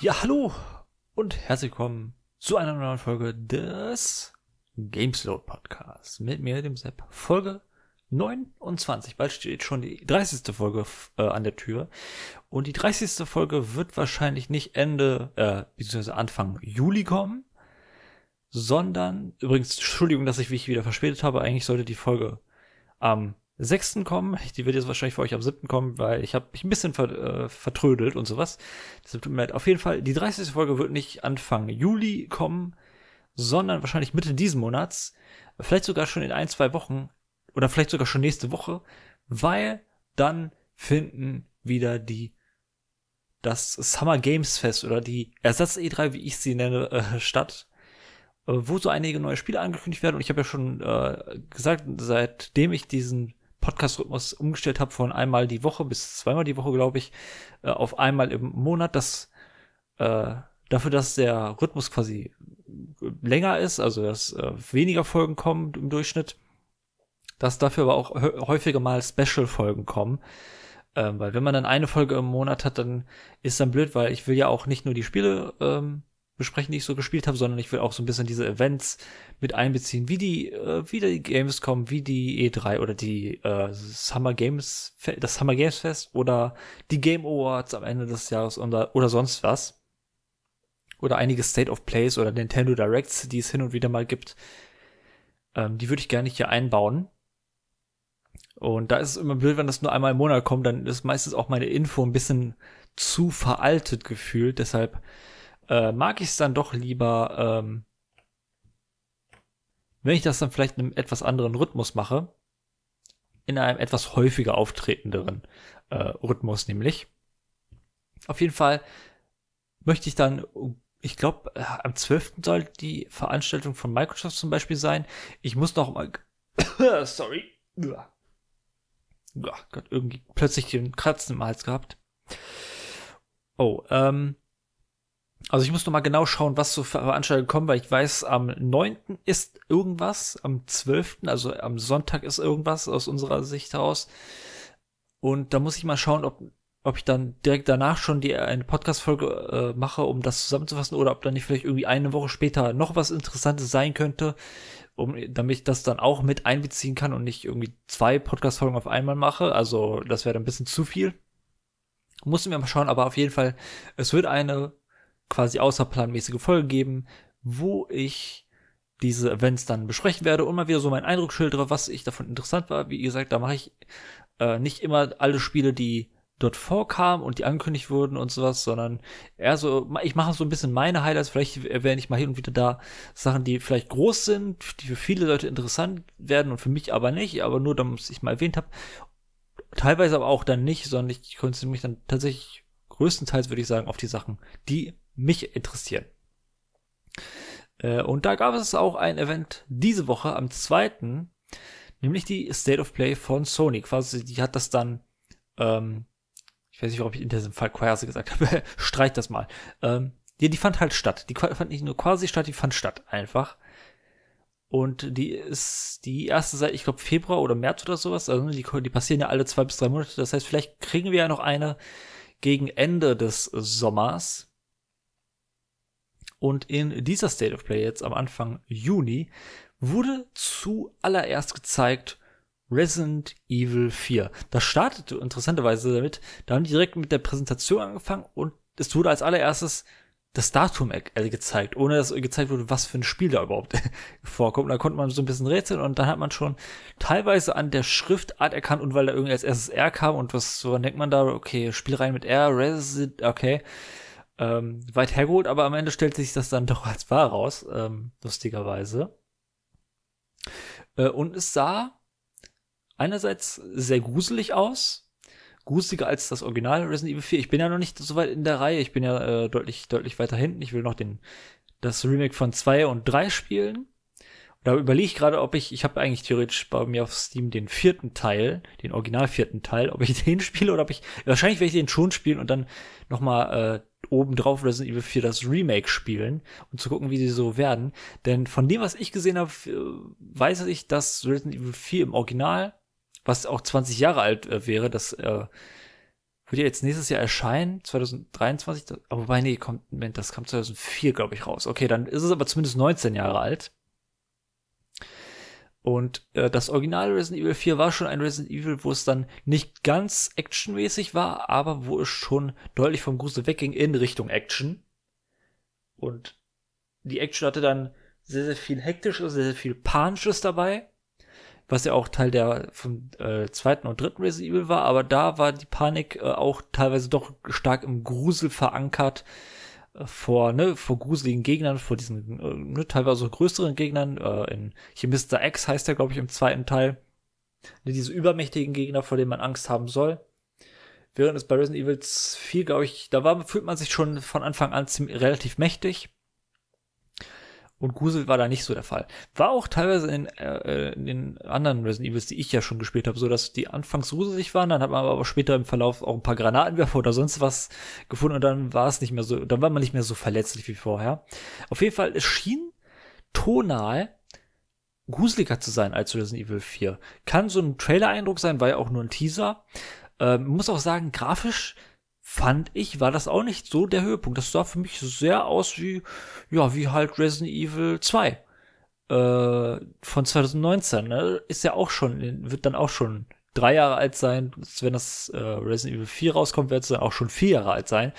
Ja, hallo und herzlich willkommen zu einer neuen Folge des Gamesload Podcasts mit mir, dem Sepp. Folge 29, bald steht schon die 30. Folge an der Tür. Und die 30. Folge wird wahrscheinlich nicht beziehungsweise Anfang Juli kommen, sondern, übrigens, Entschuldigung, dass ich mich wieder verspätet habe, eigentlich sollte die Folge am 6. kommen, die wird jetzt wahrscheinlich für euch am 7. kommen, weil ich habe mich ein bisschen vertrödelt und sowas. Deshalb tut mir leid. Auf jeden Fall, die 30. Folge wird nicht Anfang Juli kommen, sondern wahrscheinlich Mitte diesen Monats, vielleicht sogar schon in 1-2 Wochen oder vielleicht sogar schon nächste Woche, weil dann finden wieder das Summer Games Fest oder die Ersatz-E3, wie ich sie nenne, statt, wo so einige neue Spiele angekündigt werden. Und ich habe ja schon gesagt, seitdem ich diesen Podcast-Rhythmus umgestellt habe, von einmal die Woche bis zweimal die Woche, glaube ich, auf einmal im Monat, dafür, dass der Rhythmus quasi länger ist, also dass weniger Folgen kommen im Durchschnitt, dass dafür aber auch häufiger mal Special-Folgen kommen, weil wenn man dann eine Folge im Monat hat, dann ist dann blöd, weil ich will ja auch nicht nur die Spiele besprechen, die ich so gespielt habe, sondern ich will auch so ein bisschen diese Events mit einbeziehen, wie die Gamescom, wie die E3 oder die das Summer Games Fest oder die Game Awards am Ende des Jahres oder sonst was. Oder einige State of Plays oder Nintendo Directs, die es hin und wieder mal gibt. Die würde ich gerne hier einbauen. Und da ist es immer blöd, wenn das nur einmal im Monat kommt, dann ist meistens auch meine Info ein bisschen zu veraltet gefühlt, deshalb mag ich es dann doch lieber, wenn ich das dann vielleicht in einem etwas anderen Rhythmus mache, in einem etwas häufiger auftretenderen Rhythmus nämlich. Auf jeden Fall möchte ich dann, ich glaube, am 12. soll die Veranstaltung von Microsoft zum Beispiel sein. Ich muss noch mal, sorry, oh Gott, irgendwie plötzlich den Kratzen im Hals gehabt. Oh, also ich muss noch mal genau schauen, was so für Veranstaltungen kommen, weil ich weiß, am 9. ist irgendwas, am 12., also am Sonntag ist irgendwas aus unserer Sicht heraus. Und da muss ich mal schauen, ob ich dann direkt danach schon eine Podcast-Folge mache, um das zusammenzufassen, oder ob dann nicht vielleicht irgendwie eine Woche später noch was Interessantes sein könnte, damit ich das dann auch mit einbeziehen kann und nicht irgendwie 2 Podcast-Folgen auf einmal mache. Also das wäre dann ein bisschen zu viel. Mussten wir mal schauen, aber auf jeden Fall, es wird eine quasi außerplanmäßige Folge geben, wo ich diese Events dann besprechen werde und mal wieder so meinen Eindruck schildere, was ich davon interessant war. Wie gesagt, da mache ich nicht immer alle Spiele, die dort vorkamen und die angekündigt wurden und sowas, sondern eher so, ich mache so ein bisschen meine Highlights, vielleicht erwähne ich mal hin und wieder da Sachen, die vielleicht groß sind, die für viele Leute interessant werden und für mich aber nicht, aber nur, damit ich mal erwähnt habe. Teilweise aber auch dann nicht, sondern ich konzentriere mich dann tatsächlich größtenteils, würde ich sagen, auf die Sachen, die mich interessieren. Und da gab es auch ein Event diese Woche, am 2., nämlich die State of Play von Sony. Quasi, die hat das dann, ich weiß nicht, ob ich in diesem Fall quasi gesagt habe, streich das mal. Die fand halt statt. Die fand nicht nur quasi statt, die fand statt einfach. Und die ist die erste seit, ich glaube, Februar oder März oder sowas. Also die passieren ja alle 2 bis 3 Monate. Das heißt, vielleicht kriegen wir ja noch eine gegen Ende des Sommers. Und in dieser State of Play jetzt am Anfang Juni wurde zuallererst gezeigt Resident Evil 4. Das startete interessanterweise damit, da haben die direkt mit der Präsentation angefangen und es wurde als allererstes das Datum gezeigt, ohne dass gezeigt wurde, was für ein Spiel da überhaupt vorkommt. Da konnte man so ein bisschen rätseln und dann hat man schon teilweise an der Schriftart erkannt und weil da irgendwie als erstes R kam und was, so denkt man da, okay, Spiel rein mit R, Resident, okay. Weit hergeholt, aber am Ende stellt sich das dann doch als wahr raus, lustigerweise. Und es sah einerseits sehr gruselig aus, gruseliger als das Original Resident Evil 4. Ich bin ja noch nicht so weit in der Reihe, ich bin ja deutlich weiter hinten. Ich will noch das Remake von 2 und 3 spielen. Und da überlege ich gerade, ob ich habe eigentlich theoretisch bei mir auf Steam den 4. Teil, den original 4. Teil, ob ich den spiele oder wahrscheinlich werde ich den schon spielen und dann nochmal obendrauf Resident Evil 4 das Remake spielen und zu gucken, wie sie so werden. Denn von dem, was ich gesehen habe, weiß ich, dass Resident Evil 4 im Original, was auch 20 Jahre alt wäre, das Wird ja jetzt nächstes Jahr erscheinen, 2023, aber wobei, nee, das kam 2004, glaube ich, raus. Okay, dann ist es aber zumindest 19 Jahre alt. Und das originale Resident Evil 4 war schon ein Resident Evil, wo es dann nicht ganz actionmäßig war, aber wo es schon deutlich vom Grusel wegging in Richtung Action. Und die Action hatte dann sehr, sehr viel Hektisches, sehr, sehr viel Punches dabei, was ja auch Teil der vom zweiten und dritten Resident Evil war, aber da war die Panik auch teilweise doch stark im Grusel verankert, vor gruseligen Gegnern, vor diesen teilweise so größeren Gegnern, hier Mr. X heißt der, glaube ich, im zweiten Teil, diese übermächtigen Gegner, vor denen man Angst haben soll. Während es bei Resident Evil 4, glaube ich, fühlt man sich schon von Anfang an relativ mächtig. Und Grusel war da nicht so der Fall. War auch teilweise in den anderen Resident Evils, die ich ja schon gespielt habe, so, dass die anfangs gruselig waren, dann hat man aber später im Verlauf auch ein paar Granatenwerfer oder sonst was gefunden und dann war es nicht mehr so, dann war man nicht mehr so verletzlich wie vorher. Auf jeden Fall, es schien tonal gruseliger zu sein als Resident Evil 4. Kann so ein Trailer-Eindruck sein, war ja auch nur ein Teaser. Muss auch sagen, grafisch fand ich, war das auch nicht so der Höhepunkt. Das sah für mich sehr aus wie halt Resident Evil 2 von 2019. Ne? Ist ja auch schon, wird dann auch schon 3 Jahre alt sein. Wenn das Resident Evil 4 rauskommt, wird es dann auch schon 4 Jahre alt sein.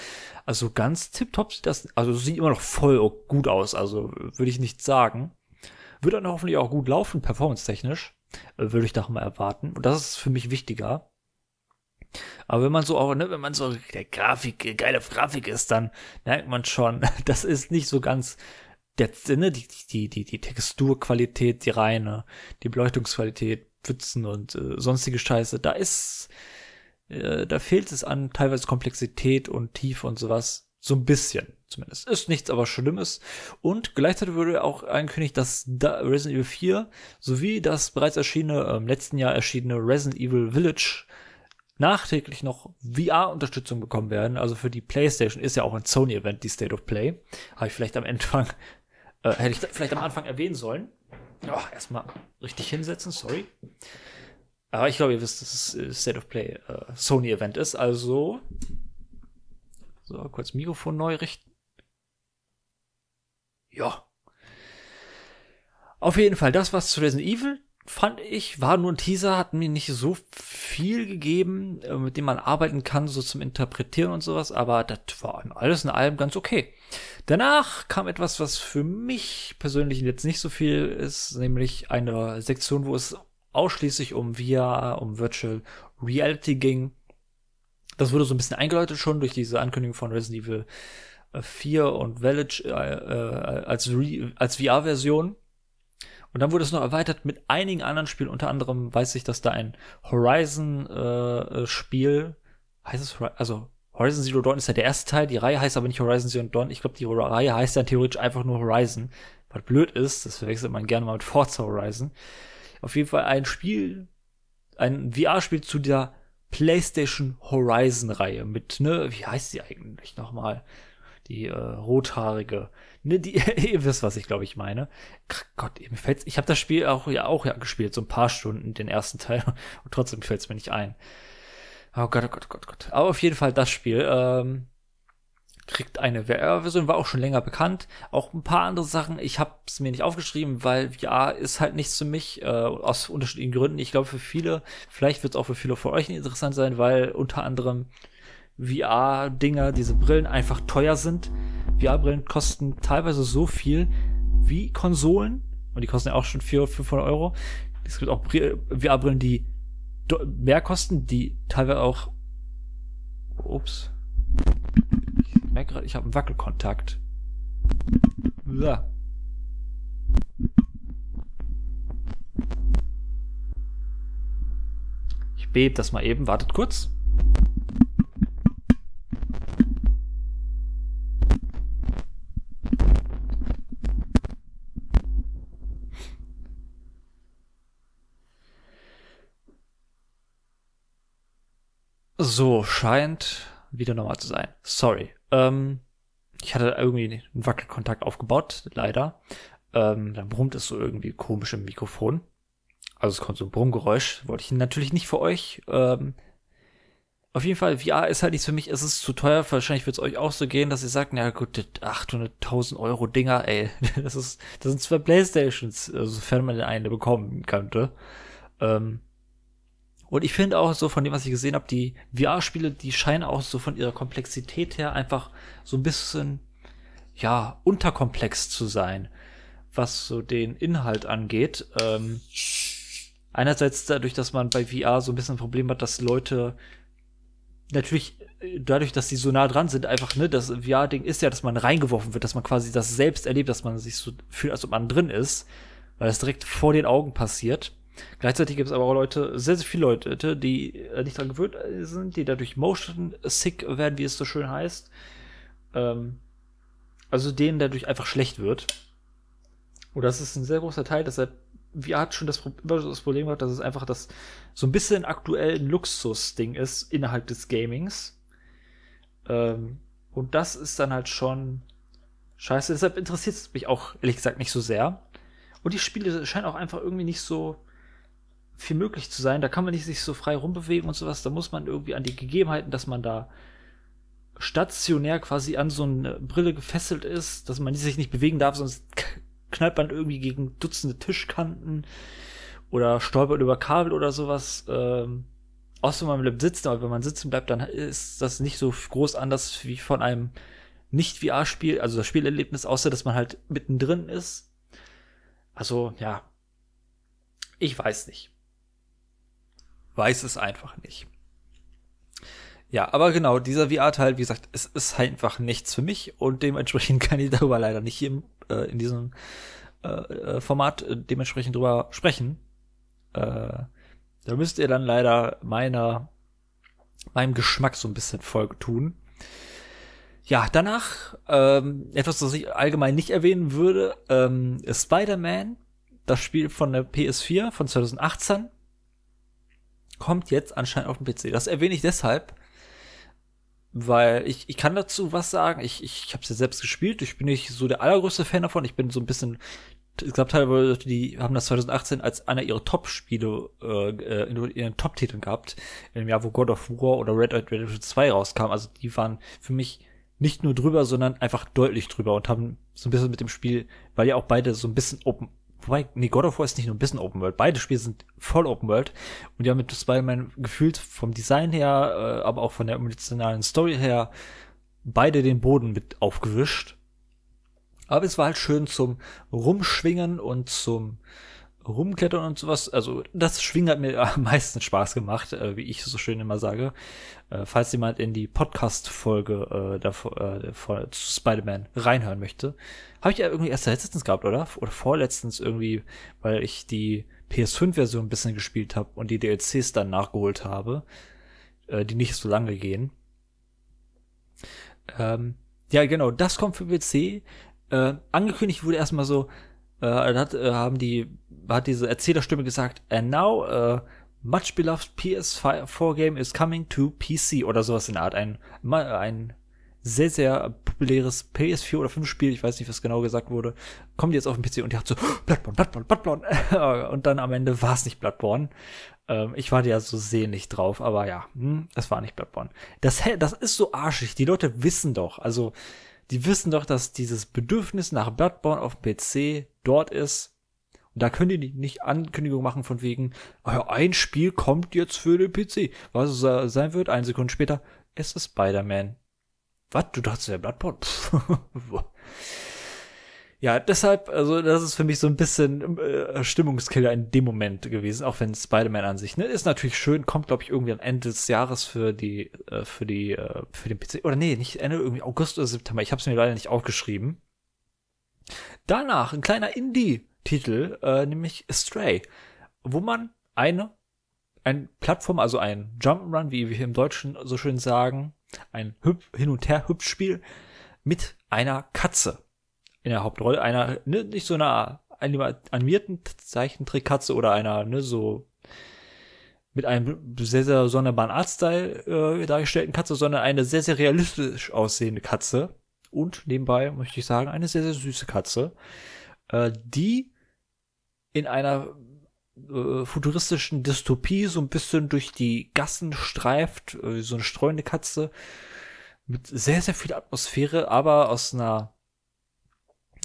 Also ganz tipptopp sieht das, also sieht immer noch voll gut aus. Also würde ich nicht sagen. Wird dann hoffentlich auch gut laufen, performance-technisch. Würde ich da mal erwarten. Und das ist für mich wichtiger. Aber wenn man so auch, wenn man so geil auf Grafik ist, dann merkt man schon, das ist nicht so ganz der Sinne, die Texturqualität, die reine, die Beleuchtungsqualität, Pfützen und sonstige Scheiße, da fehlt es an teilweise Komplexität und Tiefe und sowas, so ein bisschen zumindest. Ist nichts, aber Schlimmes. Und gleichzeitig würde auch angekündigt, dass Resident Evil 4 sowie das bereits erschienene, im letzten Jahr erschienene Resident Evil Village nachträglich noch VR-Unterstützung bekommen werden. Also für die PlayStation ist ja auch ein Sony-Event, die State of Play. Habe ich vielleicht am Anfang, erwähnen sollen. Oh, erstmal richtig hinsetzen, sorry. Aber ich glaube, ihr wisst, dass es State of Play Sony-Event ist. Also, so, kurz Mikrofon neu richten. Ja. Auf jeden Fall, das war's zu Resident Evil. Fand ich, war nur ein Teaser, hat mir nicht so viel gegeben, mit dem man arbeiten kann, so zum Interpretieren und sowas, aber das war alles in allem ganz okay. Danach kam etwas, was für mich persönlich jetzt nicht so viel ist, nämlich eine Sektion, wo es ausschließlich um VR, um Virtual Reality ging. Das wurde so ein bisschen eingeläutet schon durch diese Ankündigung von Resident Evil 4 und Village als VR-Version. Und dann wurde es noch erweitert mit einigen anderen Spielen. Unter anderem weiß ich, dass da ein Horizon-Spiel, heißt es, also Horizon Zero Dawn ist ja der erste Teil, die Reihe heißt aber nicht Horizon Zero Dawn. Ich glaube, die Reihe heißt dann theoretisch einfach nur Horizon. Was blöd ist, das verwechselt man gerne mal mit Forza Horizon. Auf jeden Fall ein Spiel, ein VR-Spiel zu der PlayStation Horizon-Reihe mit, wie heißt sie eigentlich nochmal? Die rothaarige, ihr wisst, was ich glaube ich meine. Gott, mir fällt's. Ich habe das Spiel auch gespielt, so ein paar Stunden, den ersten Teil, und trotzdem fällt es mir nicht ein. Oh Gott, oh Gott, oh Gott, oh Gott. Aber auf jeden Fall, das Spiel kriegt eine VR-Version, war auch schon länger bekannt. Auch ein paar andere Sachen, ich habe es mir nicht aufgeschrieben, weil VR ist halt nichts für mich, aus unterschiedlichen Gründen. Ich glaube, für viele, vielleicht wird es auch für viele von euch interessant sein, weil unter anderem VR-Dinger, diese Brillen einfach teuer sind. VR-Brillen kosten teilweise so viel wie Konsolen. Und die kosten ja auch schon 400, 500 Euro. Es gibt auch VR-Brillen, die mehr kosten, die teilweise auch... Ups. Ich merke gerade, ich habe einen Wackelkontakt. Ja. Ich bebe das mal eben. Wartet kurz. So, scheint wieder normal zu sein. Sorry. Ich hatte irgendwie einen Wackelkontakt aufgebaut, leider. Dann brummt es so irgendwie komisch im Mikrofon. Also es kommt so ein Brummgeräusch. Wollte ich natürlich nicht für euch. Auf jeden Fall, VR ist halt nichts für mich, es ist zu teuer, wahrscheinlich wird es euch auch so gehen, dass ihr sagt, na gut, das 800.000 € Dinger, ey, das sind zwei Playstations, also sofern man den einen bekommen könnte. Und ich finde auch so von dem, was ich gesehen habe, die VR-Spiele, die scheinen auch so von ihrer Komplexität her einfach so ein bisschen, ja, unterkomplex zu sein, was so den Inhalt angeht. Einerseits dadurch, dass man bei VR so ein bisschen ein Problem hat, dass Leute natürlich, dadurch, dass die so nah dran sind, einfach, ne, das VR-Ding ist ja, dass man reingeworfen wird, dass man quasi das selbst erlebt, dass man sich so fühlt, als ob man drin ist, weil das direkt vor den Augen passiert. Gleichzeitig gibt es aber auch Leute, sehr, sehr viele Leute, die nicht dran gewöhnt sind, die dadurch motion sick werden, wie es so schön heißt. Also denen dadurch einfach schlecht wird. Und das ist ein sehr großer Teil, deshalb VR hat schon das Problem gehabt, dass es einfach das so ein bisschen aktuell ein Luxus-Ding ist innerhalb des Gamings. Und das ist dann halt schon scheiße. Deshalb interessiert es mich auch, ehrlich gesagt, nicht so sehr. Und die Spiele scheinen auch einfach irgendwie nicht so viel möglich zu sein. Da kann man nicht sich so frei rumbewegen und sowas. Da muss man irgendwie an die Gegebenheiten, dass man da stationär quasi an so eine Brille gefesselt ist, dass man sich nicht bewegen darf, sonst knallt man irgendwie gegen Dutzende Tischkanten oder stolpert über Kabel oder sowas. Außer man bleibt sitzen, aber wenn man sitzen bleibt, dann ist das nicht so groß anders wie von einem Nicht-VR-Spiel, also das Spielerlebnis, außer dass man halt mittendrin ist. Also, ja, ich weiß nicht. Weiß es einfach nicht. Ja, aber genau, dieser VR-Teil, wie gesagt, es ist halt einfach nichts für mich und dementsprechend kann ich darüber leider nicht hier in diesem Format dementsprechend drüber sprechen. Da müsst ihr dann leider meinem Geschmack so ein bisschen Folge tun. Ja, danach etwas, was ich allgemein nicht erwähnen würde, ist Spider-Man, das Spiel von der PS4 von 2018, kommt jetzt anscheinend auf den PC. Das erwähne ich deshalb, weil ich kann dazu was sagen. Ich habe es ja selbst gespielt. Ich bin nicht so der allergrößte Fan davon. Ich bin so ein bisschen, ich glaube teilweise, die haben das 2018 als einer ihrer Top-Spiele in ihren Top-Titeln gehabt. Im Jahr, wo God of War oder Red Dead Redemption 2 rauskam. Also die waren für mich nicht nur drüber, sondern einfach deutlich drüber und haben so ein bisschen mit dem Spiel, weil ja auch beide so ein bisschen open, wobei, nee, God of War ist nicht nur ein bisschen Open World. Beide Spiele sind voll Open World. Und ja, mit Spider-Man gefühlt vom Design her, aber auch von der emotionalen Story her, beide den Boden mit aufgewischt. Aber es war halt schön zum Rumschwingen und zum Rumklettern und sowas. Also, das Schwingen hat mir am meisten Spaß gemacht, wie ich so schön immer sage. Falls jemand in die Podcast-Folge zu Spider-Man reinhören möchte. Habe ich ja irgendwie erst letztens gehabt, oder? Oder vorletztens irgendwie, weil ich die PS5-Version ein bisschen gespielt habe und die DLCs dann nachgeholt habe, die nicht so lange gehen. Ja, genau, das kommt für PC. Angekündigt wurde erstmal so, hat diese Erzählerstimme gesagt, and now much beloved PS4 game is coming to PC oder sowas in der Art. Ein sehr, sehr populäres PS4 oder 5 Spiel, ich weiß nicht, was genau gesagt wurde, kommt jetzt auf den PC und der hat so, oh, Bloodborne. Und dann am Ende war es nicht Bloodborne. Ich war ja so sehnig drauf, aber ja, es war nicht Bloodborne. Das ist so arschig, die Leute wissen doch, also die wissen doch, dass dieses Bedürfnis nach Bloodborne auf PC dort ist. Und da können die nicht Ankündigung machen von wegen, ein Spiel kommt jetzt für den PC. Was es sein wird, eine Sekunde später, es ist Spider-Man. Was? Du dachtest ja Bloodborne? Ja, deshalb, also das ist für mich so ein bisschen Stimmungskiller in dem Moment gewesen, auch wenn Spider-Man an sich, ne, ist natürlich schön, kommt, glaube ich, irgendwie am Ende des Jahres für den PC, oder nee, nicht Ende, irgendwie August oder September, ich habe es mir leider nicht aufgeschrieben. Danach ein kleiner Indie-Titel, nämlich Stray, wo man eine Plattform, also ein Jump'n'Run, wie wir hier im Deutschen so schön sagen, ein Hin- und Her-Hüpfspiel mit einer Katze in der Hauptrolle, einer, ne, nicht so einer animierten Zeichentrickkatze oder einer, ne, so mit einem sehr, sehr sonderbaren Artstyle dargestellten Katze, sondern eine sehr, sehr realistisch aussehende Katze und nebenbei, möchte ich sagen, eine sehr, sehr süße Katze, die in einer futuristischen Dystopie so ein bisschen durch die Gassen streift, so eine streunende Katze, mit sehr, sehr viel Atmosphäre, aber aus einer,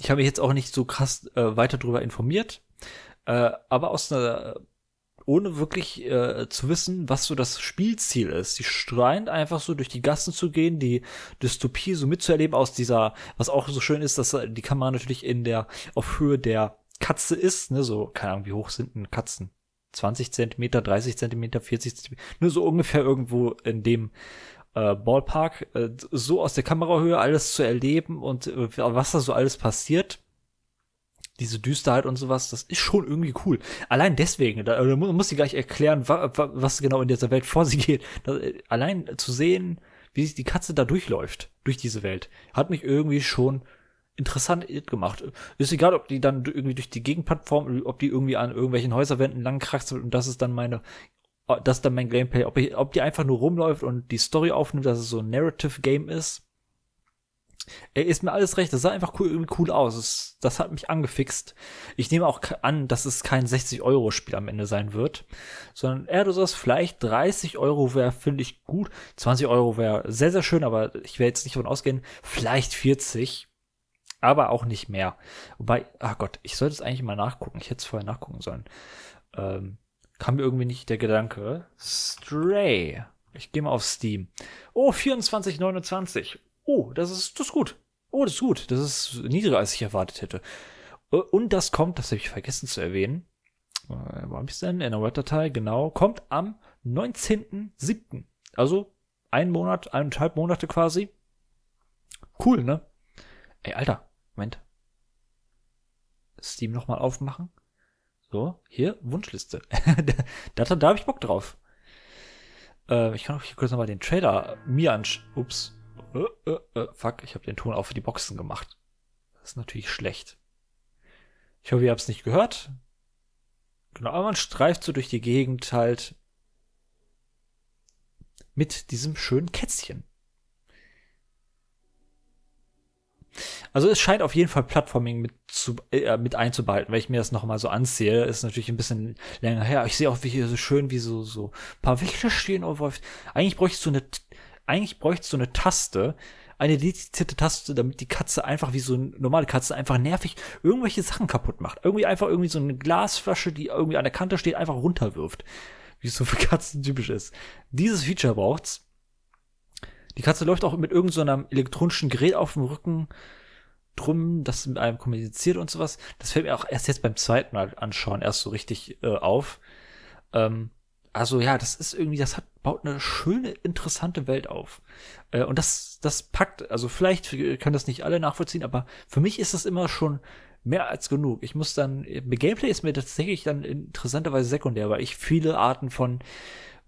ich habe mich jetzt auch nicht so krass weiter drüber informiert, aber aus einer, ohne wirklich zu wissen, was so das Spielziel ist. Die scheint einfach so durch die Gassen zu gehen, die Dystopie so mitzuerleben aus dieser, was auch so schön ist, dass die Kamera natürlich in der, auf Höhe der Katze ist, ne, so, keine Ahnung, wie hoch sind denn Katzen? 20 Zentimeter, 30 Zentimeter, 40 Zentimeter, nur so ungefähr irgendwo in dem Ballpark, so aus der Kamerahöhe alles zu erleben und was da so alles passiert, diese Düsterheit und sowas, das ist schon irgendwie cool. Allein deswegen, da muss ich gleich erklären, was genau in dieser Welt vor sich geht. Das, allein zu sehen, wie sich die Katze da durchläuft, durch diese Welt, hat mich irgendwie schon interessant gemacht. Ist egal, ob die dann irgendwie durch die Gegenplattform, ob die irgendwie an irgendwelchen Häuserwänden langkraxelt und das ist dann mein Gameplay, ob die einfach nur rumläuft und die Story aufnimmt, dass es so ein Narrative-Game ist. Ist mir alles recht, das sah einfach cool aus. Das hat mich angefixt. Ich nehme auch an, dass es kein 60-Euro-Spiel am Ende sein wird, sondern eher du sagst, vielleicht 30 Euro wäre, finde ich, gut. 20 Euro wäre sehr, sehr schön, aber ich werde jetzt nicht davon ausgehen, vielleicht 40, aber auch nicht mehr. Wobei, ach Gott, ich sollte es eigentlich mal nachgucken. Ich hätte es vorher nachgucken sollen. Kam mir irgendwie nicht der Gedanke. Stray. Ich gehe mal auf Steam. Oh, 24,29. Oh, das ist gut. Oh, das ist gut. Das ist niedriger, als ich erwartet hätte. Und das kommt, das habe ich vergessen zu erwähnen. Wo habe ich es denn? In der Word-Datei, genau. Kommt am 19.07. Also ein Monat, 1,5 Monate quasi. Cool, ne? Ey, Alter. Moment. Steam nochmal aufmachen. So, hier, Wunschliste. Da habe ich Bock drauf. Ich kann auch hier kurz nochmal den Trailer mir anschauen. Ups. Fuck, ich habe den Ton auch für die Boxen gemacht. Das ist natürlich schlecht. Ich hoffe, ihr habt es nicht gehört. Genau, aber man streift so durch die Gegend halt mit diesem schönen Kätzchen. Also es scheint auf jeden Fall Plattforming mit einzubehalten, weil ich mir das nochmal so ansehe. Ist natürlich ein bisschen länger her. Ich sehe auch, wie hier so schön, wie so ein paar Wächter stehen. Eigentlich bräuchtest du eine Taste, eine dedizierte Taste, damit die Katze einfach, wie so eine normale Katze, einfach nervig irgendwelche Sachen kaputt macht. Irgendwie so eine Glasflasche, die irgendwie an der Kante steht, einfach runterwirft. Wie es so für Katzen typisch ist. Dieses Feature braucht's. Die Katze läuft auch mit irgendeinem elektronischen Gerät auf dem Rücken drum, das mit einem kommuniziert und sowas. Das fällt mir auch erst jetzt beim zweiten Mal anschauen, erst so richtig auf. Also ja, das ist irgendwie, baut eine schöne, interessante Welt auf. Und das packt, also vielleicht können das nicht alle nachvollziehen, aber für mich ist das immer schon mehr als genug. Ich muss dann, Gameplay ist mir tatsächlich dann interessanterweise sekundär, weil ich viele Arten von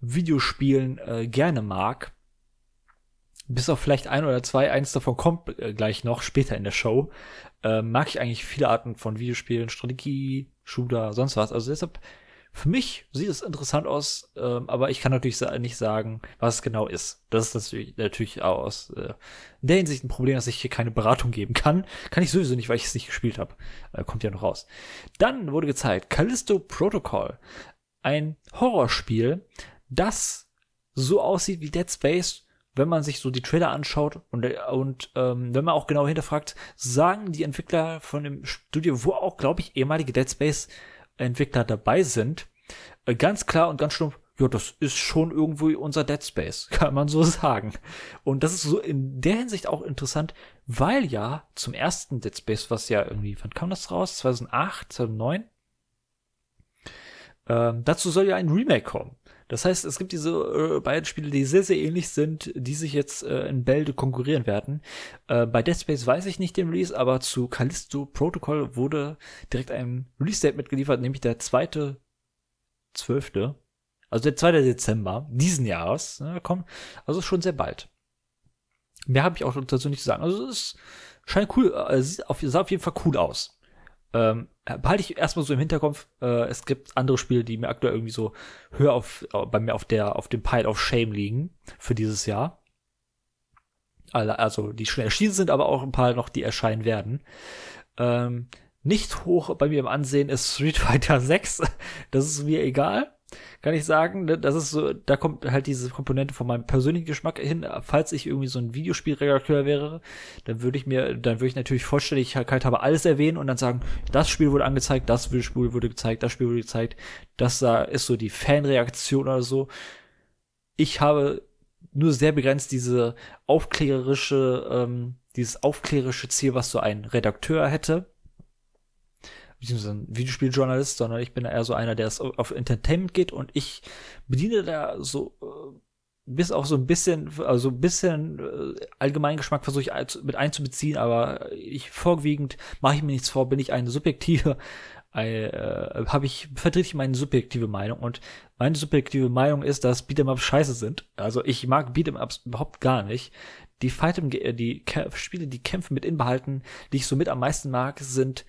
Videospielen gerne mag. Bis auf vielleicht ein oder zwei, eins davon kommt gleich noch, später in der Show, mag ich eigentlich viele Arten von Videospielen, Strategie, Shooter, sonst was. Also deshalb, für mich sieht es interessant aus, aber ich kann natürlich nicht sagen, was es genau ist. Das ist natürlich auch aus in der Hinsicht ein Problem, dass ich hier keine Beratung geben kann. Kann ich sowieso nicht, weil ich es nicht gespielt habe. Kommt ja noch raus. Dann wurde gezeigt Callisto Protocol. Ein Horrorspiel, das so aussieht wie Dead Space, wenn man sich so die Trailer anschaut und wenn man auch genau hinterfragt, sagen die Entwickler von dem Studio, wo auch, glaube ich, ehemalige Dead Space Entwickler dabei sind, ganz klar und ganz stumpf, ja, das ist schon irgendwo unser Dead Space, kann man so sagen. Und das ist so in der Hinsicht auch interessant, weil ja zum ersten Dead Space, was ja irgendwie, wann kam das raus? 2008, 2009? Dazu soll ja ein Remake kommen. Das heißt, es gibt diese beiden Spiele, die sehr, sehr ähnlich sind, die sich jetzt in Bälde konkurrieren werden. Bei Dead Space weiß ich nicht den Release, aber zu Callisto Protocol wurde direkt ein Release-Date mitgeliefert, nämlich der 2.12., also der 2. Dezember diesen Jahres. Ja, komm, also schon sehr bald. Mehr habe ich auch dazu nicht zu sagen. Also es scheint cool, sah auf jeden Fall cool aus. Behalte ich erstmal so im Hinterkopf, es gibt andere Spiele, die mir aktuell irgendwie so höher auf dem Pile of Shame liegen für dieses Jahr. Also die schon erschienen sind, aber auch ein paar noch, die erscheinen werden. Nicht hoch bei mir im Ansehen ist Street Fighter 6. Das ist mir egal, kann ich sagen. Das ist so, da kommt halt diese Komponente von meinem persönlichen Geschmack hin. Falls ich irgendwie so ein Videospielredakteur wäre, dann würde ich mir, natürlich Vollständigkeit habe alles erwähnen und dann sagen, das Spiel wurde angezeigt, das Spiel wurde gezeigt, das Spiel wurde gezeigt. Das da ist so die Fanreaktion oder so. Ich habe nur sehr begrenzt diese aufklärerische Ziel, was so ein Redakteur hätte, beziehungsweise ein Videospieljournalist, sondern ich bin eher so einer, der es auf Entertainment geht, und ich bediene da so bis auf so ein bisschen, also ein bisschen allgemeinen Geschmack versuche ich mit einzubeziehen, aber ich vorwiegend mache ich mir nichts vor, bin ich eine subjektive, vertrete ich meine subjektive Meinung, und meine subjektive Meinung ist, dass Beat'em-Ups scheiße sind. Also ich mag Beat'em-Ups überhaupt gar nicht. Die Spiele, die Kämpfe mit inbehalten, die ich so mit am meisten mag, sind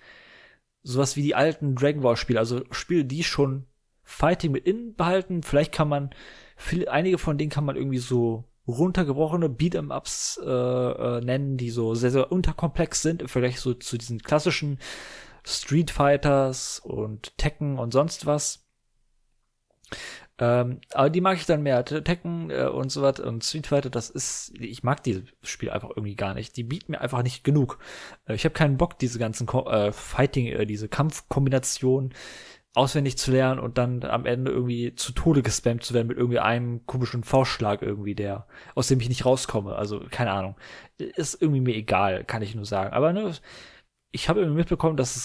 sowas wie die alten Dragon Ball Spiele, also Spiele, die schon Fighting mit inbehalten. Vielleicht kann man, einige von denen kann man irgendwie so runtergebrochene Beat'em-Ups nennen, die so sehr, sehr unterkomplex sind, vielleicht so zu diesen klassischen Street Fighters und Tekken und sonst was. Aber die mag ich dann mehr. Tekken und so was und Street Fighter, das ist, ich mag dieses Spiel einfach irgendwie gar nicht. Die bieten mir einfach nicht genug. Ich habe keinen Bock, diese ganzen diese Kampfkombinationen auswendig zu lernen und dann am Ende irgendwie zu Tode gespammt zu werden mit irgendwie einem komischen Faustschlag irgendwie, der, aus dem ich nicht rauskomme. Also, keine Ahnung. Ist irgendwie mir egal, kann ich nur sagen. Aber ne, ich habe irgendwie mitbekommen, dass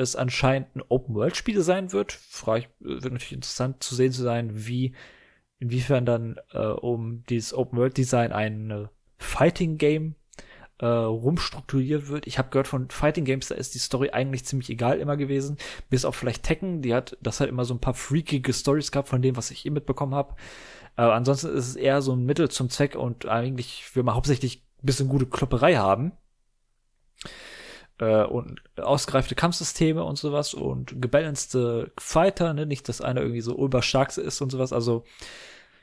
es anscheinend ein Open-World-Spiel sein wird. Wird natürlich interessant zu sehen zu sein, inwiefern dann um dieses Open-World-Design ein Fighting-Game rumstrukturiert wird. Ich habe gehört von Fighting-Games, da ist die Story eigentlich ziemlich egal immer gewesen, bis auf vielleicht Tekken, das hat immer so ein paar freakige Stories gehabt von dem, was ich mitbekommen habe. Aber ansonsten ist es eher so ein Mittel zum Zweck und eigentlich will man hauptsächlich ein bisschen gute Klopperei haben. Und ausgereifte Kampfsysteme und sowas und gebalancete Fighter, ne? Nicht, dass einer irgendwie so überstark ist und sowas, also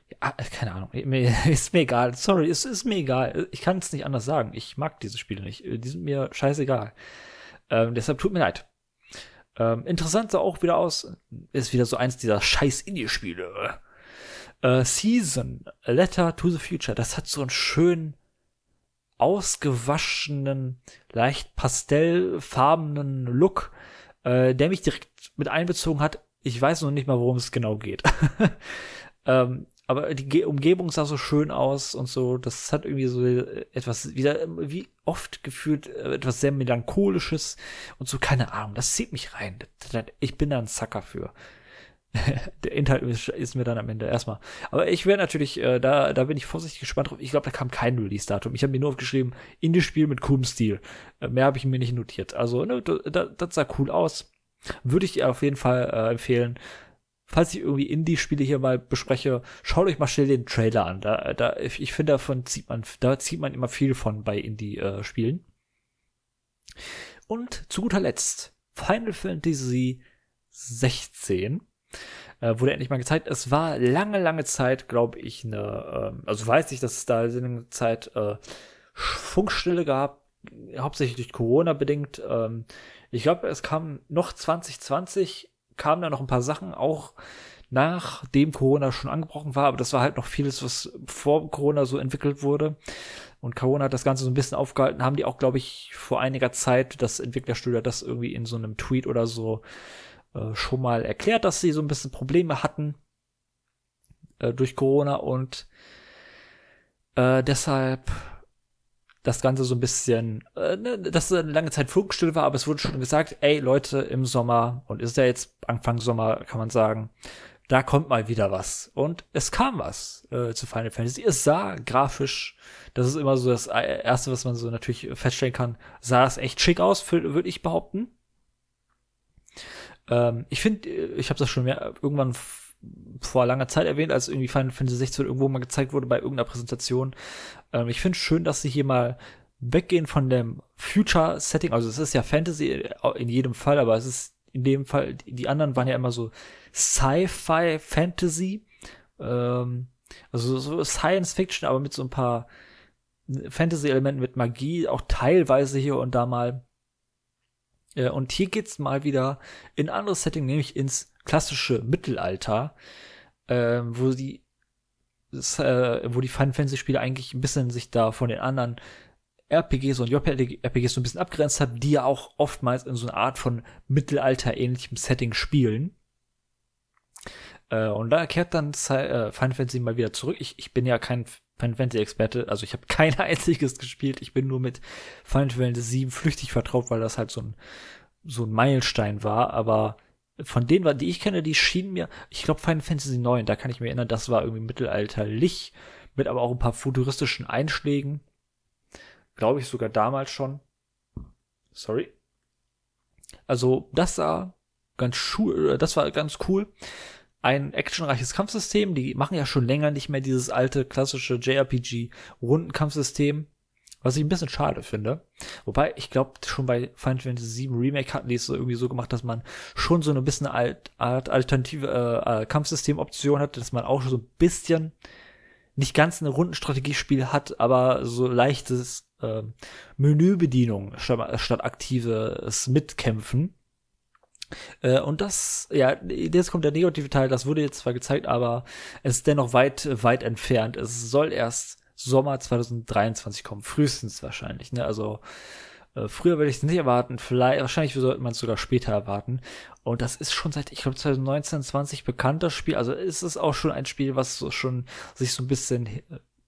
ja, keine Ahnung, ist mir egal, sorry, ist mir egal, ich kann es nicht anders sagen, ich mag diese Spiele nicht, die sind mir scheißegal, deshalb tut mir leid. Interessant sah auch wieder aus, ist wieder so eins dieser scheiß Indie-Spiele. Season, A Letter to the Future, das hat so einen schönen ausgewaschenen, leicht pastellfarbenen Look, der mich direkt mit einbezogen hat. Ich weiß noch nicht mal, worum es genau geht. Aber die Umgebung sah so schön aus und so. Das hat irgendwie so etwas, wieder wie oft gefühlt, etwas sehr Melancholisches und so. Keine Ahnung, das zieht mich rein. Ich bin da ein Sucker für. Der Inhalt ist mir dann am Ende erstmal. Aber ich wäre natürlich, da bin ich vorsichtig gespannt drauf. Ich glaube, da kam kein Release-Datum. Ich habe mir nur aufgeschrieben, Indie-Spiel mit coolem Stil. Mehr habe ich mir nicht notiert. Also, ne, das sah cool aus. Würde ich auf jeden Fall empfehlen. Falls ich irgendwie Indie-Spiele hier mal bespreche, schaut euch mal schnell den Trailer an. Ich finde, da zieht man immer viel von bei Indie-Spielen. Und zu guter Letzt, Final Fantasy 16. Wurde endlich mal gezeigt. Es war lange, lange Zeit, glaube ich, also weiß ich, dass es da lange Zeit Funkstille gab, hauptsächlich durch Corona bedingt. Ich glaube, es kam noch 2020, kamen da noch ein paar Sachen, auch nachdem Corona schon angebrochen war, aber das war halt noch vieles, was vor Corona so entwickelt wurde. Und Corona hat das Ganze so ein bisschen aufgehalten, haben die auch, glaube ich, vor einiger Zeit, das Entwicklerstudio das irgendwie in so einem Tweet oder so schon mal erklärt, dass sie so ein bisschen Probleme hatten durch Corona und deshalb das Ganze so ein bisschen, dass es eine lange Zeit Funkstille war, aber es wurde schon gesagt, ey Leute, im Sommer, und ist ja jetzt Anfang Sommer, kann man sagen, da kommt mal wieder was. Und es kam was zu Final Fantasy. Es sah grafisch, das ist immer so das Erste, was man so natürlich feststellen kann, sah es echt schick aus, würde ich behaupten. Ich finde, ich habe das schon mehr irgendwann vor langer Zeit erwähnt, als irgendwie Final Fantasy 16 irgendwo mal gezeigt wurde bei irgendeiner Präsentation. Ich finde es schön, dass sie hier mal weggehen von dem Future-Setting. Also es ist ja Fantasy in jedem Fall, aber es ist in dem Fall, die anderen waren ja immer so Sci-Fi-Fantasy, also so Science-Fiction, aber mit so ein paar Fantasy-Elementen, mit Magie, auch teilweise hier und da mal. Und hier geht's mal wieder in ein anderes Setting, nämlich ins klassische Mittelalter, wo die Final Fantasy Spiele eigentlich ein bisschen sich da von den anderen RPGs und JRPGs so ein bisschen abgrenzt haben, die ja auch oftmals in so einer Art von Mittelalter-ähnlichem Setting spielen. Und da kehrt dann Final Fantasy mal wieder zurück. Ich bin ja kein Final Fantasy-Experte, also ich habe kein einziges gespielt. Ich bin nur mit Final Fantasy VII flüchtig vertraut, weil das halt so ein Meilenstein war. Aber von denen, die ich kenne, die schienen mir, ich glaube Final Fantasy IX, da kann ich mir erinnern, das war irgendwie mittelalterlich, mit aber auch ein paar futuristischen Einschlägen. Glaube ich sogar damals schon. Sorry. Also das war ganz cool. Ein actionreiches Kampfsystem. Die machen ja schon länger nicht mehr dieses alte klassische JRPG-Rundenkampfsystem, was ich ein bisschen schade finde. Wobei, ich glaube, schon bei Final Fantasy VII Remake hatten die es irgendwie so gemacht, dass man schon so ein bisschen Art alternative Kampfsystem-Option hatte, dass man auch so ein bisschen nicht ganz eine Rundenstrategiespiel hat, aber so leichtes Menübedienung statt aktives Mitkämpfen. Und das, ja, jetzt kommt der negative Teil, das wurde jetzt zwar gezeigt, aber es ist dennoch weit, weit entfernt. Es soll erst Sommer 2023 kommen, frühestens wahrscheinlich, ne? Also früher werde ich es nicht erwarten, wahrscheinlich sollte man es sogar später erwarten. Und das ist schon seit, ich glaube, 2019, 20 bekannt, das Spiel. Also ist es auch schon ein Spiel, was so schon sich so ein bisschen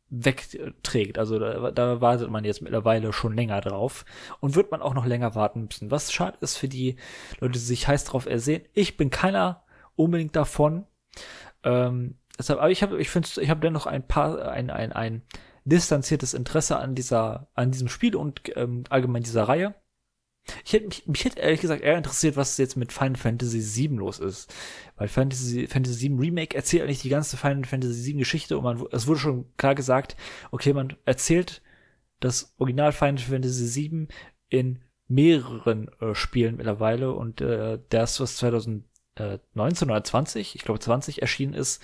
wegträgt. Also da wartet man jetzt mittlerweile schon länger drauf und wird man auch noch länger warten müssen. Was schade ist für die Leute, die sich heiß drauf ersehen. Ich bin keiner unbedingt davon. Deshalb, aber ich habe dennoch ein distanziertes Interesse an diesem Spiel und allgemein dieser Reihe. Mich hätte ehrlich gesagt eher interessiert, was jetzt mit Final Fantasy VII los ist. Weil Fantasy VII Remake erzählt eigentlich die ganze Final Fantasy VII Geschichte und es wurde schon klar gesagt, okay, man erzählt das Original Final Fantasy VII in mehreren Spielen mittlerweile und das, was 2019 oder 20, ich glaube 20 erschienen ist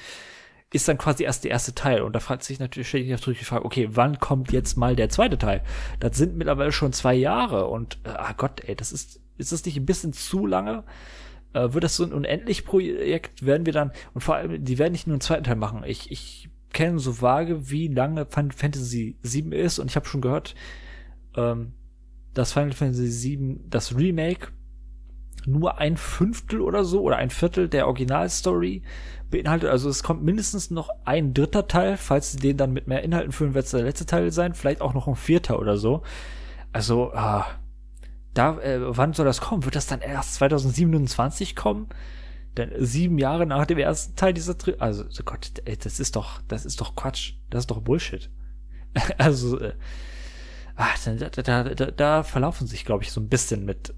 dann quasi erst der erste Teil. Und da stelle ich natürlich die Frage, okay, wann kommt jetzt mal der zweite Teil? Das sind mittlerweile schon 2 Jahre. Und, Gott, ey, ist das nicht ein bisschen zu lange? Wird das so ein Unendlich-Projekt? Werden wir dann, und vor allem, die werden nicht nur einen zweiten Teil machen. Ich kenne so vage, wie lange Final Fantasy VII ist. Und ich habe schon gehört, dass Final Fantasy VII, das Remake, nur 1/5 oder so, oder 1/4 der Originalstory beinhaltet. Also es kommt mindestens noch ein 3. Teil, falls sie den dann mit mehr Inhalten füllen, wird es der letzte Teil sein, vielleicht auch noch ein 4. oder so. Also, wann soll das kommen? Wird das dann erst 2027 kommen? Denn 7 Jahre nach dem ersten Teil dieser Trilogie. Also, oh Gott, ey, das ist doch Quatsch. Das ist doch Bullshit. Also, da verlaufen sich, glaube ich, so ein bisschen mit,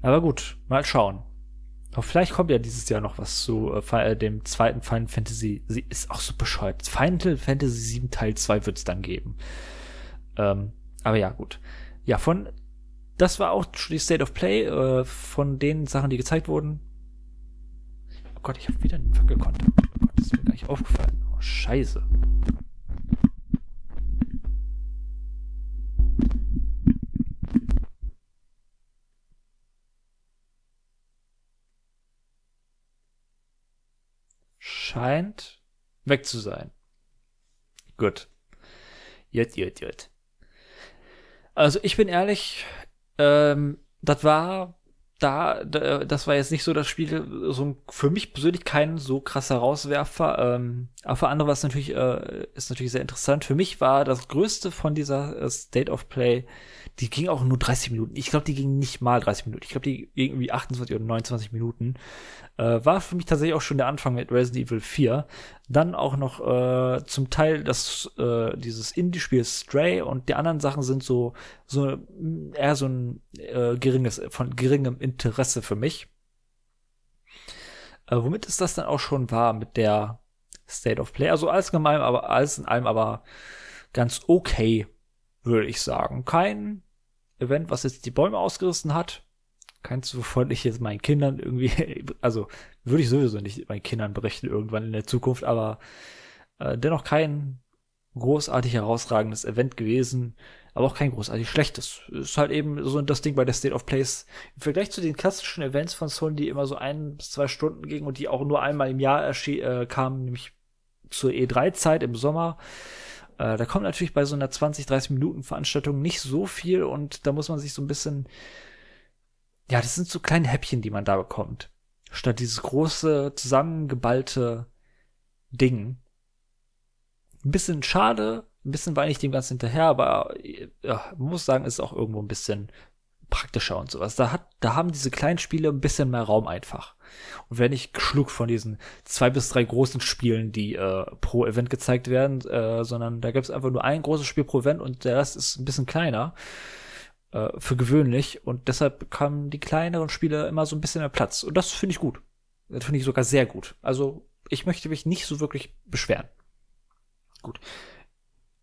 aber gut, mal schauen. Aber vielleicht kommt ja dieses Jahr noch was zu dem zweiten Final Fantasy. Sie ist auch so bescheuert. Final Fantasy VII Teil 2 wird es dann geben. Aber ja, gut. Ja, das war auch die State of Play von den Sachen, die gezeigt wurden. Oh Gott, ich habe wieder den Fuck gekonnt. Oh Gott, das ist mir gar nicht aufgefallen. Oh, scheiße. Scheint weg zu sein. Gut. Jut. Also ich bin ehrlich, das war jetzt nicht so das Spiel, so für mich persönlich kein so krasser Rauswerfer. Aber für andere war es natürlich, ist natürlich sehr interessant. Für mich war das Größte von dieser State of Play, die ging auch nur 30 Minuten. Ich glaube, die ging nicht mal 30 Minuten. Ich glaube, die ging irgendwie 28 oder 29 Minuten. War für mich tatsächlich auch schon der Anfang mit Resident Evil 4. Dann auch noch zum Teil dieses Indie-Spiel Stray und die anderen Sachen sind so eher so ein von geringem Interesse für mich. Womit es das dann auch schon war mit der State of Play. Also alles in allem aber ganz okay, würde ich sagen. Kein Event, was jetzt die Bäume ausgerissen hat. Keins, wovon ich jetzt meinen Kindern irgendwie, also würde ich sowieso nicht meinen Kindern berichten irgendwann in der Zukunft, aber dennoch kein großartig herausragendes Event gewesen, aber auch kein großartig schlechtes. Ist halt eben so das Ding bei der State of Plays. Im Vergleich zu den klassischen Events von Sony, die immer so 1 bis 2 Stunden gingen und die auch nur einmal im Jahr kamen, nämlich zur E3-Zeit im Sommer, da kommt natürlich bei so einer 20-30 Minuten Veranstaltung nicht so viel und da muss man sich so ein bisschen, ja, das sind so kleine Häppchen, die man da bekommt, statt dieses große, zusammengeballte Ding. Ein bisschen schade, ein bisschen weine ich dem Ganzen hinterher, aber ja, muss sagen, ist auch irgendwo ein bisschen praktischer und sowas. Da haben diese kleinen Spiele ein bisschen mehr Raum einfach. Und wenn ich geschluckt von diesen 2 bis 3 großen Spielen, die pro Event gezeigt werden, sondern da gibt es einfach nur ein großes Spiel pro Event und der Rest ist ein bisschen kleiner, für gewöhnlich. Und deshalb kamen die kleineren Spiele immer so ein bisschen mehr Platz. Und das finde ich gut. Das finde ich sogar sehr gut. Also ich möchte mich nicht so wirklich beschweren. Gut.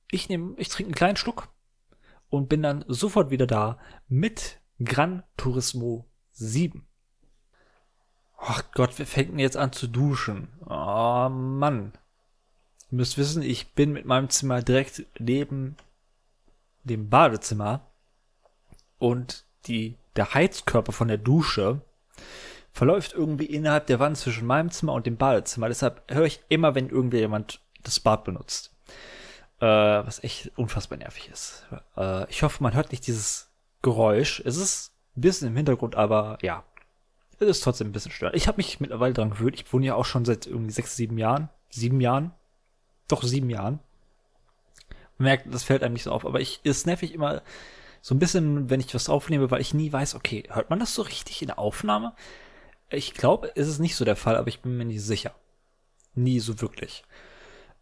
Ich trinke einen kleinen Schluck und bin dann sofort wieder da mit Gran Turismo 7. Ach Gott, wir fängt jetzt an zu duschen. Oh Mann. Ihr müsst wissen, ich bin mit meinem Zimmer direkt neben dem Badezimmer und der Heizkörper von der Dusche verläuft irgendwie innerhalb der Wand zwischen meinem Zimmer und dem Badezimmer. Deshalb höre ich immer, wenn irgendjemand das Bad benutzt. Was echt unfassbar nervig ist. Ich hoffe, man hört nicht dieses Geräusch. Es ist ein bisschen im Hintergrund, aber ja, es ist trotzdem ein bisschen störend. Ich habe mich mittlerweile dran gewöhnt. Ich wohne ja auch schon seit irgendwie 6, 7 Jahren. 7 Jahren? Doch, 7 Jahren. Man merkt, das fällt einem nicht so auf. Aber es nervt mich immer so ein bisschen, wenn ich was aufnehme, weil ich nie weiß, okay, hört man das so richtig in der Aufnahme? Ich glaube, es ist nicht so der Fall, aber ich bin mir nicht sicher. Nie so wirklich.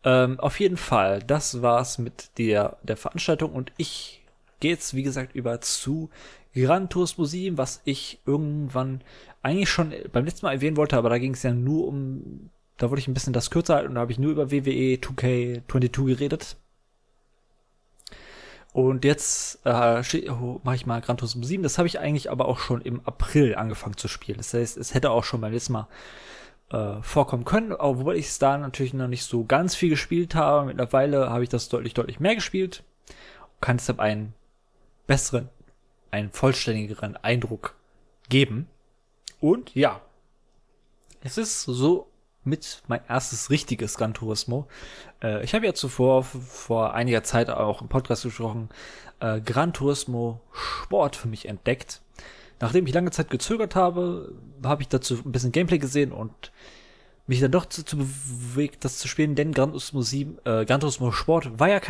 Auf jeden Fall, das war's mit der Veranstaltung und ich gehe jetzt, wie gesagt, über zu Gran Turismo 7, was ich irgendwann eigentlich schon beim letzten Mal erwähnen wollte, aber da ging es ja nur um, da wollte ich ein bisschen das kürzer halten und da habe ich nur über WWE 2K22 geredet. Und jetzt mache ich mal Gran Turismo 7, das habe ich eigentlich aber auch schon im April angefangen zu spielen, das heißt, es hätte auch schon beim letzten Mal vorkommen können, obwohl ich es da natürlich noch nicht so ganz viel gespielt habe. Mittlerweile habe ich das deutlich, deutlich mehr gespielt und kann deshalb einen besseren, einen vollständigeren Eindruck geben. Und ja, es ist so mit mein erstes richtiges Gran Turismo. Ich habe ja zuvor, vor einiger Zeit auch im Podcast gesprochen, Gran Turismo Sport für mich entdeckt. Nachdem ich lange Zeit gezögert habe, habe ich dazu ein bisschen Gameplay gesehen und mich dann doch dazu bewegt, das zu spielen, denn Gran Turismo Sport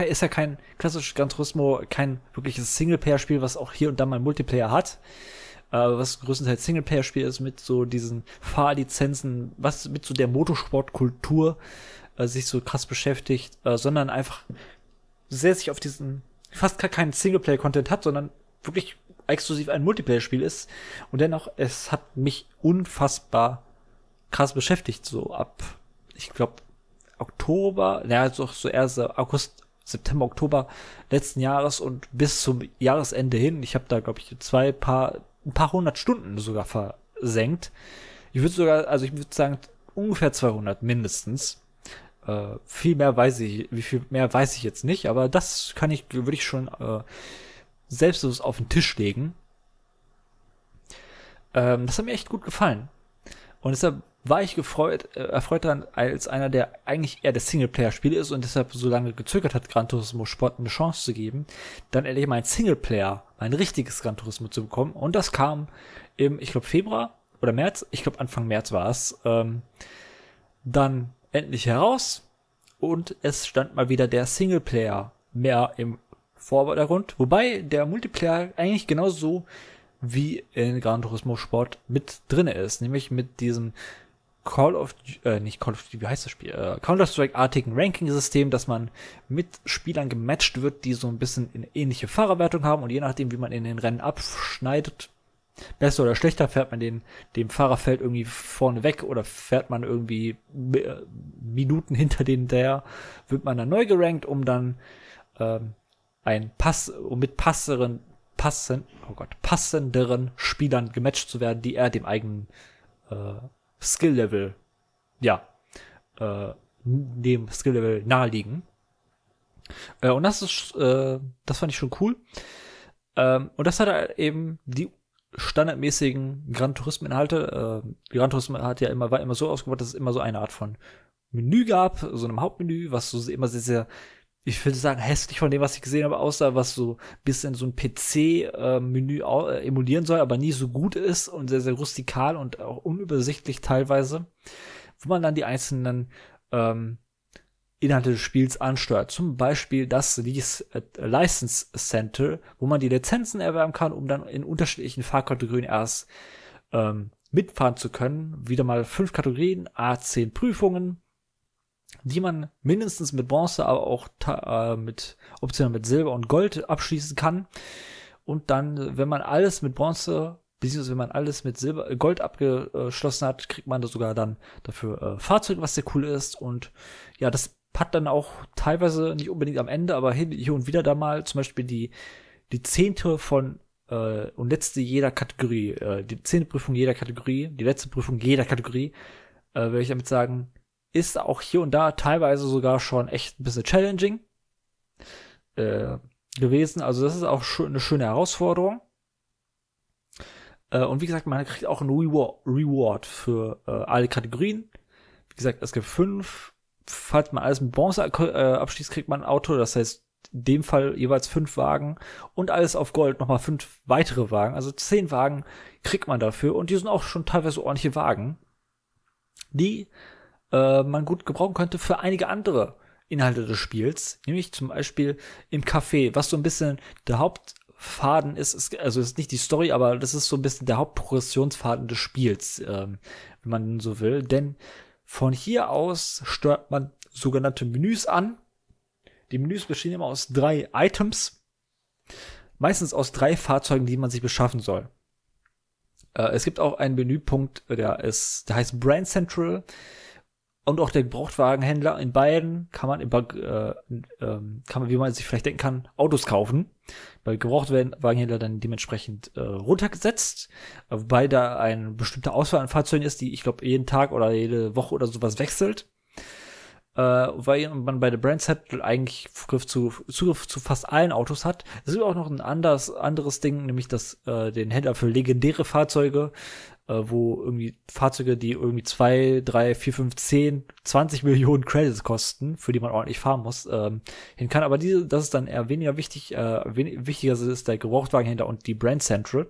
ist ja kein klassisches Gran Turismo, kein wirkliches Singleplayer-Spiel, was auch hier und da mal Multiplayer hat, was größtenteils Singleplayer-Spiel ist mit so diesen Fahrlizenzen, was mit so der Motorsportkultur sich so krass beschäftigt, sondern einfach sehr sich auf diesen fast gar keinen Singleplayer-Content hat, sondern wirklich exklusiv ein Multiplayer-Spiel ist und dennoch, es hat mich unfassbar krass beschäftigt, so ab, ich glaube, Oktober, naja, so erst August, September, Oktober letzten Jahres und bis zum Jahresende hin. Ich habe da, glaube ich, ein paar hundert Stunden sogar versenkt. Ich würde sagen, ungefähr 200 mindestens. Wie viel mehr weiß ich jetzt nicht, aber das würde ich schon selbstlos auf den Tisch legen. Das hat mir echt gut gefallen. Und deshalb war ich erfreut daran, als einer, der eigentlich eher der Singleplayer-Spiel ist und deshalb so lange gezögert hat, Gran Turismo Sport eine Chance zu geben, dann endlich mal ein Singleplayer, ein richtiges Gran Turismo zu bekommen. Und das kam im, ich glaube, Februar oder März, ich glaube, Anfang März war es, dann endlich heraus und es stand mal wieder der Singleplayer mehr im Vordergrund, wobei der Multiplayer eigentlich genauso wie in Gran Turismo Sport mit drin ist, nämlich mit diesem Counter-Strike-artigen Ranking-System, dass man mit Spielern gematcht wird, die so ein bisschen eine ähnliche Fahrerwertung haben und je nachdem, wie man in den Rennen abschneidet, besser oder schlechter, fährt man dem Fahrerfeld irgendwie vorne weg oder fährt man irgendwie Minuten hinter denen der, wird man dann neu gerankt, um dann passenderen Spielern gematcht zu werden, die eher dem eigenen Skill-Level naheliegen. Und das ist, das fand ich schon cool. Und das hat halt eben die standardmäßigen Gran Turismo-Inhalte. Gran Turismo hat ja immer, war immer so ausgebaut, dass es immer so eine Art von Menü gab, so einem Hauptmenü, was so immer sehr, sehr, ich würde sagen, hässlich von dem, was ich gesehen habe, aussah, was so ein bisschen so ein PC-Menü emulieren soll, aber nie so gut ist und sehr, sehr rustikal und auch unübersichtlich teilweise, wo man dann die einzelnen Inhalte des Spiels ansteuert. Zum Beispiel das License Center, wo man die Lizenzen erwerben kann, um dann in unterschiedlichen Fahrkategorien erst mitfahren zu können. Wieder mal 5 Kategorien, A10 Prüfungen, die man mindestens mit Bronze, aber auch mit optional mit Silber und Gold abschließen kann. Und dann, wenn man alles mit Bronze, beziehungsweise wenn man alles mit Silber, Gold abgeschlossen hat, kriegt man da sogar dann dafür Fahrzeuge, was sehr cool ist. Und ja, das hat dann auch teilweise nicht unbedingt am Ende, aber hier und wieder da mal zum Beispiel die 10. von und letzte jeder Kategorie, die 10. Prüfung jeder Kategorie, die letzte Prüfung jeder Kategorie, würde ich damit sagen, ist auch hier und da teilweise sogar schon echt ein bisschen challenging gewesen. Also das ist auch eine schöne Herausforderung. Und wie gesagt, man kriegt auch einen Reward für alle Kategorien. Wie gesagt, es gibt 5. Falls man alles mit Bronze abschließt, kriegt man ein Auto. Das heißt, in dem Fall jeweils 5 Wagen. Und alles auf Gold nochmal 5 weitere Wagen. Also 10 Wagen kriegt man dafür. Und die sind auch schon teilweise ordentliche Wagen, die man gut gebrauchen könnte für einige andere Inhalte des Spiels, nämlich zum Beispiel im Café, was so ein bisschen der Hauptfaden ist, also ist nicht die Story, aber das ist so ein bisschen der Hauptprogressionsfaden des Spiels, wenn man so will, denn von hier aus steuert man sogenannte Menüs an. Die Menüs bestehen immer aus 3 Items, meistens aus 3 Fahrzeugen, die man sich beschaffen soll. Es gibt auch einen Menüpunkt, der heißt Brand Central. Und auch der Gebrauchtwagenhändler, in beiden kann man, wie man sich vielleicht denken kann, Autos kaufen. Bei Gebrauchtwagenhändler dann dementsprechend runtergesetzt. Wobei da eine bestimmte Auswahl an Fahrzeugen ist, die, ich glaube, jeden Tag oder jede Woche oder sowas wechselt. Weil man bei der Brand Seppl eigentlich Zugriff zu fast allen Autos hat. Es gibt auch noch ein anderes Ding, nämlich den Händler für legendäre Fahrzeuge, wo irgendwie Fahrzeuge, die irgendwie 2, 3, 4, 5, 10, 20 Millionen Credits kosten, für die man ordentlich fahren muss, hin kann. Aber das ist dann eher weniger wichtig. Wichtiger ist der Gebrauchtwagenhändler und die Brand Central.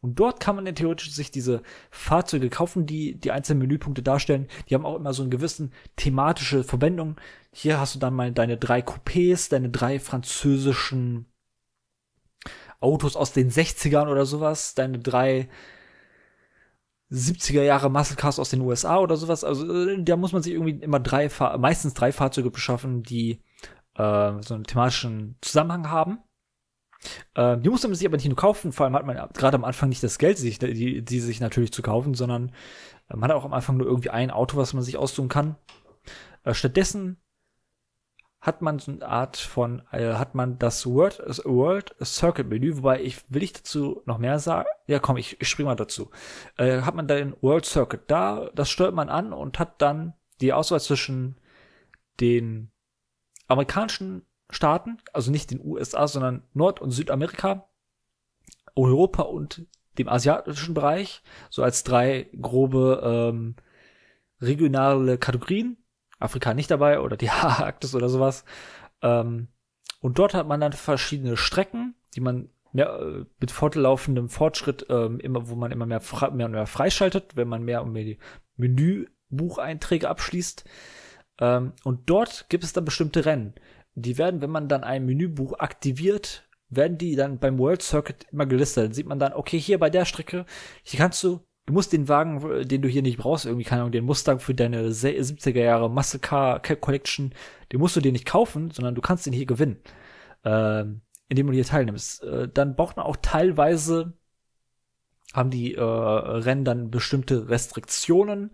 Und dort kann man theoretisch sich diese Fahrzeuge kaufen, die die einzelnen Menüpunkte darstellen. Die haben auch immer so eine gewisse thematische Verbindung. Hier hast du dann mal deine 3 Coupés, deine 3 französischen Autos aus den 60ern oder sowas, deine 3 70er Jahre Muscle Cars aus den USA oder sowas. Also da muss man sich irgendwie immer meistens 3 Fahrzeuge beschaffen, die so einen thematischen Zusammenhang haben. Die musste man sich aber nicht nur kaufen, vor allem hat man gerade am Anfang nicht das Geld, die sich natürlich zu kaufen, sondern man hat auch am Anfang nur irgendwie ein Auto, was man sich aussuchen kann. Stattdessen hat man so eine Art von, hat man das World Circuit Menü, wobei will ich dazu noch mehr sagen? Ja komm, ich spring mal dazu. Hat man dann World Circuit da, das steuert man an und hat dann die Auswahl zwischen den amerikanischen Staaten, also nicht den USA, sondern Nord- und Südamerika, Europa und dem asiatischen Bereich, so als 3 grobe regionale Kategorien. Afrika nicht dabei oder die Arktis oder sowas. Und dort hat man dann verschiedene Strecken, die man mit fortlaufendem Fortschritt immer mehr freischaltet, wenn man mehr und mehr die Menübucheinträge abschließt. Und dort gibt es dann bestimmte Rennen. Die werden, wenn man dann ein Menübuch aktiviert, werden die dann beim World Circuit immer gelistet. Dann sieht man dann, okay, hier bei der Strecke, hier kannst du, du musst den Wagen, den du hier nicht brauchst, irgendwie, keine Ahnung, den Mustang für deine 70er Jahre Muscle Car Collection, den musst du dir nicht kaufen, sondern du kannst den hier gewinnen, indem du hier teilnimmst. Dann braucht man auch teilweise, haben die Rennen dann bestimmte Restriktionen,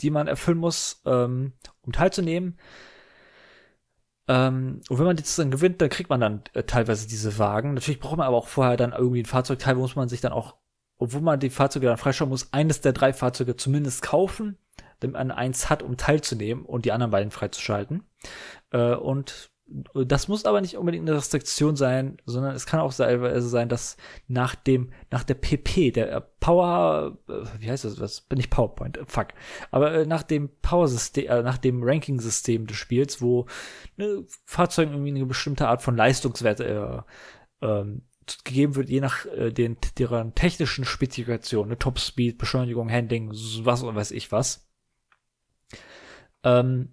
die man erfüllen muss, um teilzunehmen. Und wenn man jetzt dann gewinnt, dann kriegt man dann teilweise diese Wagen. Natürlich braucht man aber auch vorher dann irgendwie ein Fahrzeugteil, wo muss man sich dann auch, obwohl man die Fahrzeuge dann freischalten muss, eines der 3 Fahrzeuge zumindest kaufen, damit man eins hat, um teilzunehmen und die anderen beiden freizuschalten. Und Das muss aber nicht unbedingt eine Restriktion sein, sondern es kann auch teilweise sein, dass nach der PP, der Power, wie heißt das, was bin ich, PowerPoint, fuck, aber nach dem Power-System, nach dem Ranking-System des Spiels, wo ne, Fahrzeugen irgendwie eine bestimmte Art von Leistungswert gegeben wird, je nach deren technischen Spezifikationen, ne, Top-Speed, Beschleunigung, Handling, was und weiß ich was. Und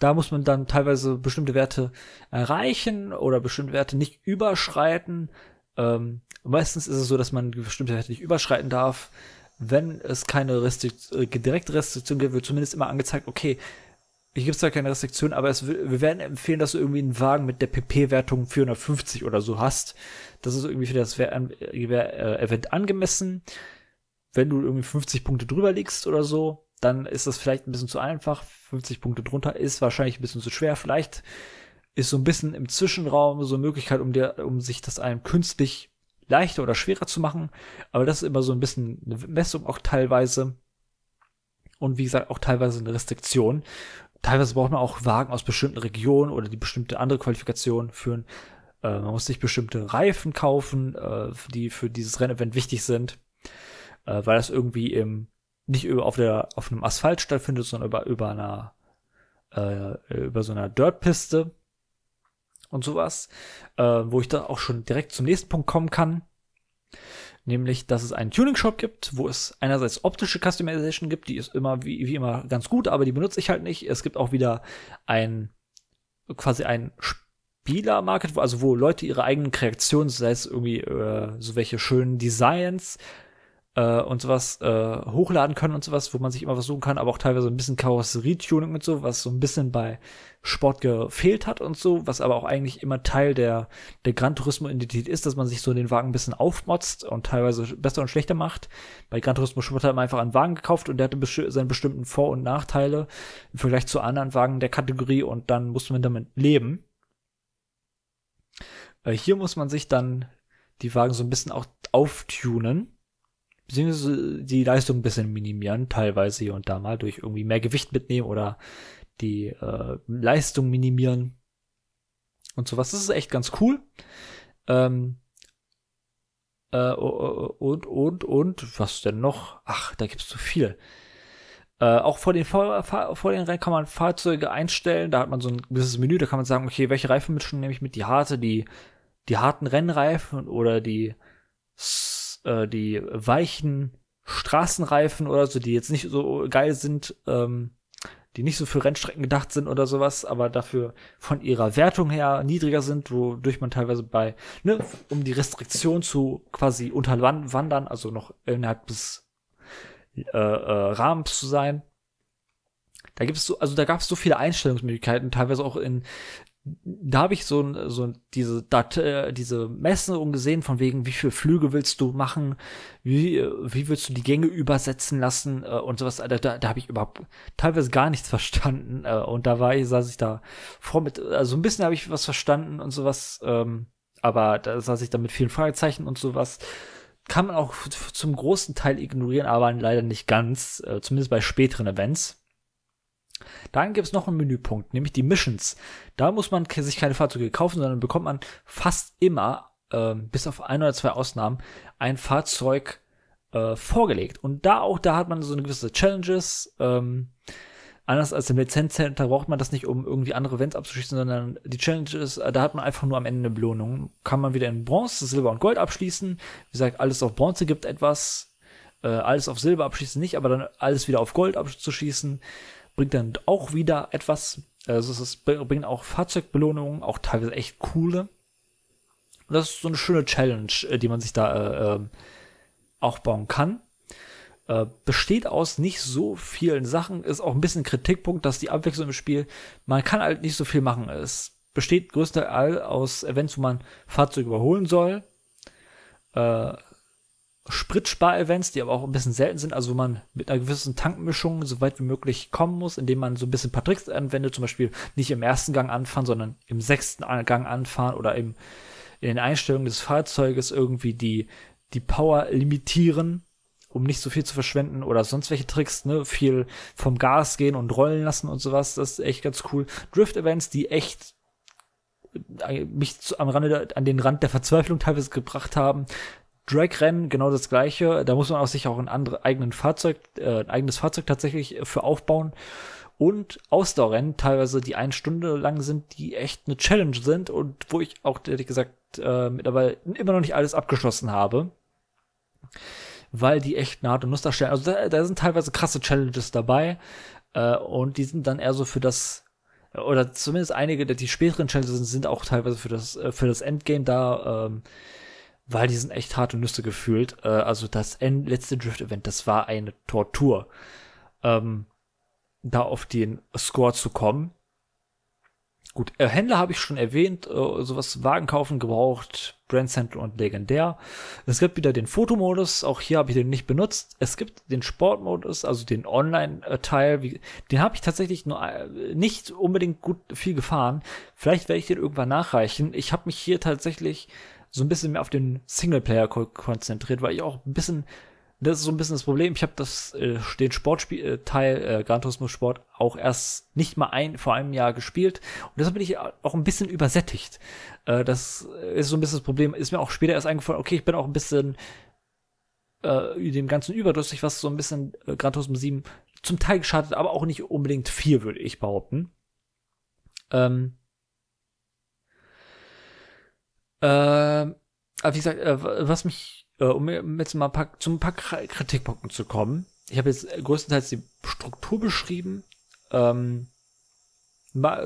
da muss man dann teilweise bestimmte Werte erreichen oder bestimmte Werte nicht überschreiten. Meistens ist es so, dass man bestimmte Werte nicht überschreiten darf. Wenn es keine direkte Restriktion gibt, wird zumindest immer angezeigt, okay, hier gibt es zwar keine Restriktion, aber wir werden empfehlen, dass du irgendwie einen Wagen mit der PP-Wertung 450 oder so hast. Das ist irgendwie für das Event angemessen. Wenn du irgendwie 50 Punkte drüber liegst oder so, dann ist das vielleicht ein bisschen zu einfach. 50 Punkte drunter ist wahrscheinlich ein bisschen zu schwer. Vielleicht ist so ein bisschen im Zwischenraum so eine Möglichkeit, um sich das einem künstlich leichter oder schwerer zu machen. Aber das ist immer so ein bisschen eine Messung auch teilweise. Und wie gesagt, auch teilweise eine Restriktion. Teilweise braucht man auch Wagen aus bestimmten Regionen oder die bestimmte andere Qualifikationen führen. Man muss sich bestimmte Reifen kaufen, die für dieses Rennevent wichtig sind. Weil das irgendwie nicht auf einem Asphalt stattfindet, sondern über so einer Dirtpiste und sowas, wo ich da auch schon direkt zum nächsten Punkt kommen kann, nämlich, dass es einen Tuning-Shop gibt, wo es einerseits optische Customization gibt, die ist immer wie immer ganz gut, aber die benutze ich halt nicht. Es gibt auch wieder quasi ein Spielermarket, wo Leute ihre eigenen Kreationen, sei es irgendwie so welche schönen Designs und sowas hochladen können und sowas, wo man sich immer was suchen kann, aber auch teilweise ein bisschen Karosserietuning und so, was so ein bisschen bei Sport gefehlt hat und so, was aber auch eigentlich immer Teil der Gran Turismo-Identität ist, dass man sich so den Wagen ein bisschen aufmotzt und teilweise besser und schlechter macht. Bei Gran Turismo Sport hat man einfach einen Wagen gekauft und der hatte seine bestimmten Vor- und Nachteile im Vergleich zu anderen Wagen der Kategorie und dann musste man damit leben. Hier muss man sich dann die Wagen so ein bisschen auch auftunen, beziehungsweise die Leistung ein bisschen minimieren, teilweise hier und da mal durch irgendwie mehr Gewicht mitnehmen oder die Leistung minimieren und sowas. Das ist echt ganz cool. Und was denn noch? Ach, da gibt's so viel. Auch vor den Rennen kann man Fahrzeuge einstellen. Da hat man so ein gewisses Menü, da kann man sagen, okay, welche Reifenmischung nehme ich mit? Die harten Rennreifen oder die weichen Straßenreifen oder so, die jetzt nicht so geil sind, die nicht so für Rennstrecken gedacht sind oder sowas, aber dafür von ihrer Wertung her niedriger sind, wodurch man teilweise um die Restriktion zu quasi unterwandern, also noch innerhalb des Rahmens zu sein. Da gab es so viele Einstellungsmöglichkeiten, teilweise auch da habe ich diese Messung gesehen, von wegen, wie viele Flüge willst du machen, wie willst du die Gänge übersetzen lassen und sowas. Da habe ich überhaupt teilweise gar nichts verstanden. Und saß ich da vor mit, also ein bisschen habe ich was verstanden und sowas, aber da saß ich da mit vielen Fragezeichen und sowas. Kann man auch zum großen Teil ignorieren, aber leider nicht ganz, zumindest bei späteren Events. Dann gibt es noch einen Menüpunkt, nämlich die Missions. Da muss man sich keine Fahrzeuge kaufen, sondern bekommt man fast immer, bis auf ein oder zwei Ausnahmen, ein Fahrzeug vorgelegt. Und da hat man so eine gewisse Challenges. Anders als im Lizenzcenter braucht man das nicht, um irgendwie andere Events abzuschließen, sondern die Challenges, da hat man einfach nur am Ende eine Belohnung. Kann man wieder in Bronze, Silber und Gold abschließen. Wie gesagt, alles auf Bronze gibt etwas, alles auf Silber abschließen nicht, aber dann alles wieder auf Gold abzuschießen bringt dann auch wieder etwas. Also es bringen auch Fahrzeugbelohnungen, auch teilweise echt coole. Und das ist so eine schöne Challenge, die man sich da aufbauen kann. Besteht aus nicht so vielen Sachen, ist auch ein bisschen ein Kritikpunkt, dass die Abwechslung im Spiel, man kann halt nicht so viel machen. Es besteht größtenteils aus Events, wo man Fahrzeuge überholen soll. Spritspar-Events, die aber auch ein bisschen selten sind, also wo man mit einer gewissen Tankmischung so weit wie möglich kommen muss, indem man so ein bisschen ein paar Tricks anwendet, zum Beispiel nicht im ersten Gang anfahren, sondern im sechsten Gang anfahren oder in den Einstellungen des Fahrzeuges irgendwie die Power limitieren um nicht so viel zu verschwenden oder sonst welche Tricks, ne, viel vom Gas gehen und rollen lassen und sowas, das ist echt ganz cool. Drift-Events, die echt mich an den Rand der Verzweiflung teilweise gebracht haben. Drag-Rennen, genau das Gleiche. Da muss man auch sich auch ein eigenes Fahrzeug tatsächlich für aufbauen. Und Ausdauerrennen, teilweise die 1 Stunde lang sind, die echt eine Challenge sind und wo ich auch, ehrlich gesagt, mittlerweile immer noch nicht alles abgeschlossen habe, weil die echt Naht und Nuss darstellen. Also da sind teilweise krasse Challenges dabei und die sind dann eher so für das, oder zumindest einige der die späteren Challenges sind auch teilweise für das Endgame da, weil die sind echt harte Nüsse gefühlt. Also das letzte Drift-Event, das war eine Tortur. Da auf den Score zu kommen. Gut, Händler habe ich schon erwähnt, sowas Wagen kaufen, gebraucht, Brand Central und legendär. Es gibt wieder den Fotomodus, auch hier habe ich den nicht benutzt. Es gibt den Sportmodus, also den Online-Teil, den habe ich tatsächlich nur nicht unbedingt gut viel gefahren. Vielleicht werde ich den irgendwann nachreichen. Ich habe mich hier tatsächlich so ein bisschen mehr auf den Singleplayer konzentriert, weil ich auch ein bisschen, das ist so ein bisschen das Problem. Ich habe den Sportteil Gran Turismo Sport auch erst nicht mal vor einem Jahr gespielt. Und deshalb bin ich auch ein bisschen übersättigt. Das ist so ein bisschen das Problem. Ist mir auch später erst eingefallen, okay, ich bin auch ein bisschen dem Ganzen überdrüssig, was so ein bisschen Gran Turismo 7 zum Teil geschadet, aber auch nicht unbedingt viel, würde ich behaupten. Aber wie gesagt, was mich um jetzt mal zu ein paar Kritikpunkten zu kommen. Ich habe jetzt größtenteils die Struktur beschrieben. Mal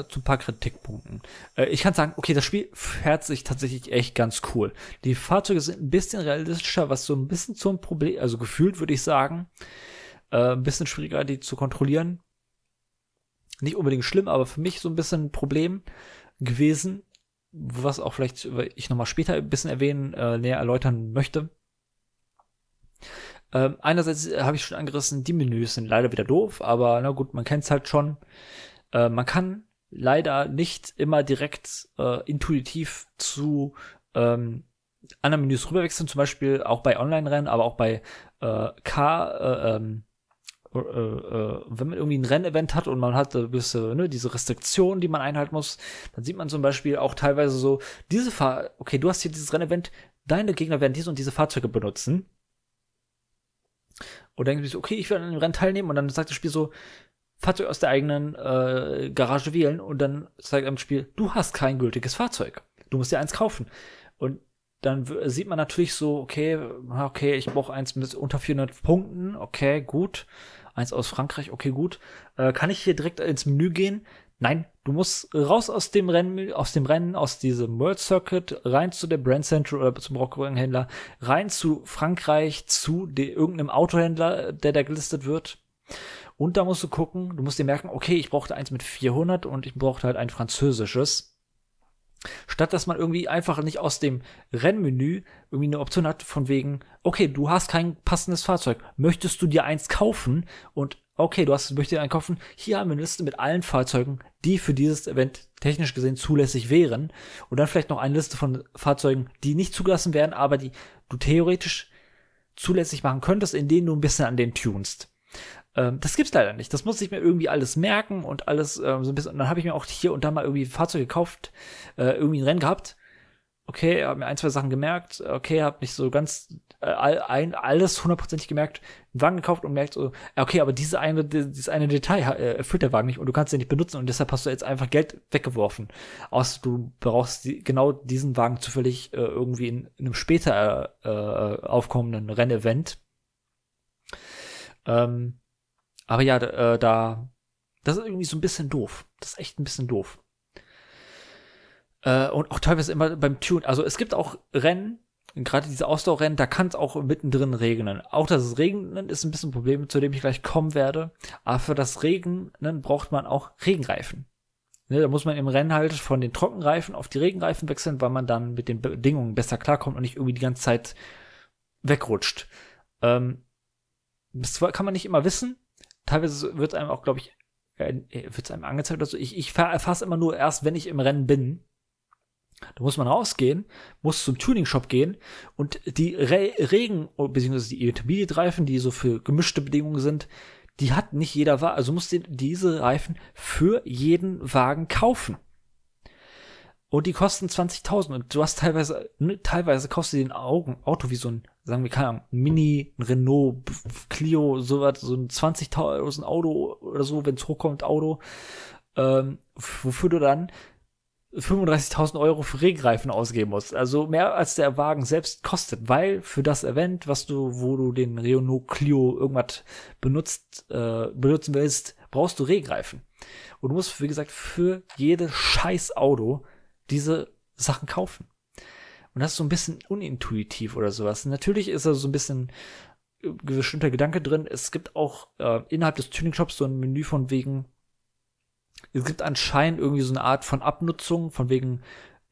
zu ein paar Kritikpunkten. Ich kann sagen, okay, das Spiel fährt sich tatsächlich echt ganz cool. Die Fahrzeuge sind ein bisschen realistischer, was so ein bisschen zum Problem, also gefühlt würde ich sagen, ein bisschen schwieriger, die zu kontrollieren. Nicht unbedingt schlimm, aber für mich so ein bisschen ein Problem gewesen, was auch vielleicht ich nochmal später ein bisschen näher erläutern möchte. Einerseits habe ich schon angerissen, die Menüs sind leider wieder doof, aber na gut, man kennt es halt schon. Man kann leider nicht immer direkt intuitiv zu anderen Menüs rüberwechseln, zum Beispiel auch bei Online-Rennen, aber auch bei wenn man irgendwie ein Rennevent hat und man hat diese Restriktionen, die man einhalten muss, dann sieht man zum Beispiel auch teilweise so, okay, du hast hier dieses Rennevent, deine Gegner werden diese und diese Fahrzeuge benutzen. Und dann denkst du, okay, ich werde an dem Rennen teilnehmen und dann sagt das Spiel so, Fahrzeug aus der eigenen Garage wählen und dann sagt einem das Spiel, du hast kein gültiges Fahrzeug, du musst dir eins kaufen. Und dann sieht man natürlich so, okay, ich brauche eins mit unter 400 Punkten, okay, gut. Eins aus Frankreich, okay, gut. Kann ich hier direkt ins Menü gehen? Nein, du musst raus aus dem Rennen, aus diesem World Circuit, rein zu der Brand Central oder zum Rockwagen-Händler, rein zu Frankreich, zu irgendeinem Autohändler, der da gelistet wird. Und da musst du gucken, du musst dir merken, okay, ich brauchte eins mit 400 und ich brauchte halt ein französisches. Statt dass man irgendwie einfach nicht aus dem Rennmenü irgendwie eine Option hat von wegen, okay, du hast kein passendes Fahrzeug, möchtest du dir eins kaufen? Und okay, möchtest dir eins kaufen? Hier haben wir eine Liste mit allen Fahrzeugen, die für dieses Event technisch gesehen zulässig wären. Und dann vielleicht noch eine Liste von Fahrzeugen, die nicht zugelassen werden, aber die du theoretisch zulässig machen könntest, indem du ein bisschen an denen tunst. Das gibt's leider nicht. Das muss ich mir irgendwie alles merken und alles so ein bisschen. Und dann habe ich mir auch hier und da mal irgendwie Fahrzeuge gekauft, irgendwie ein Rennen gehabt. Okay, habe mir ein, zwei Sachen gemerkt. Okay, habe nicht so ganz alles hundertprozentig gemerkt. Einen Wagen gekauft und merkt so, okay, aber dieses eine Detail erfüllt der Wagen nicht und du kannst den nicht benutzen und deshalb hast du jetzt einfach Geld weggeworfen. Außer du brauchst genau diesen Wagen zufällig irgendwie in einem später aufkommenden Rennevent. Aber ja, das ist irgendwie so ein bisschen doof. Das ist echt ein bisschen doof. Und auch teilweise immer beim Tune. Also es gibt auch Rennen, gerade diese Ausdauerrennen, da kann es auch mittendrin regnen. Auch das Regnen ist ein bisschen ein Problem, zu dem ich gleich kommen werde. Aber für das Regnen braucht man auch Regenreifen. Ne, da muss man im Rennen halt von den Trockenreifen auf die Regenreifen wechseln, weil man dann mit den Bedingungen besser klarkommt und nicht irgendwie die ganze Zeit wegrutscht. Das kann man nicht immer wissen. Teilweise wird es einem auch, glaube ich, angezeigt oder so. Ich erfahre es immer nur erst, wenn ich im Rennen bin. Da muss man rausgehen, muss zum Tuning-Shop gegen und die Regen, beziehungsweise die E-Automobilreifen, die so für gemischte Bedingungen sind, die hat nicht jeder Wagen. Also musst du diese Reifen für jeden Wagen kaufen. Und die kosten 20.000. Und du hast teilweise kaufst du den Auto wie so ein, sagen wir, keine Ahnung, Mini, Renault, Clio, sowas, so ein 20.000 Auto oder so, wenn es hochkommt, Auto, wofür du dann 35.000 Euro für Regenreifen ausgeben musst. Also mehr als der Wagen selbst kostet, weil für das Event, wo du den Renault Clio irgendwas benutzen willst, brauchst du Regenreifen. Und du musst, wie gesagt, für jedes scheiß Auto diese Sachen kaufen. Und das ist so ein bisschen unintuitiv oder sowas. Natürlich ist da so ein bisschen bestimmter Gedanke drin. Es gibt auch innerhalb des Tuning-Shops so ein Menü von wegen, es gibt anscheinend irgendwie so eine Art von Abnutzung, von wegen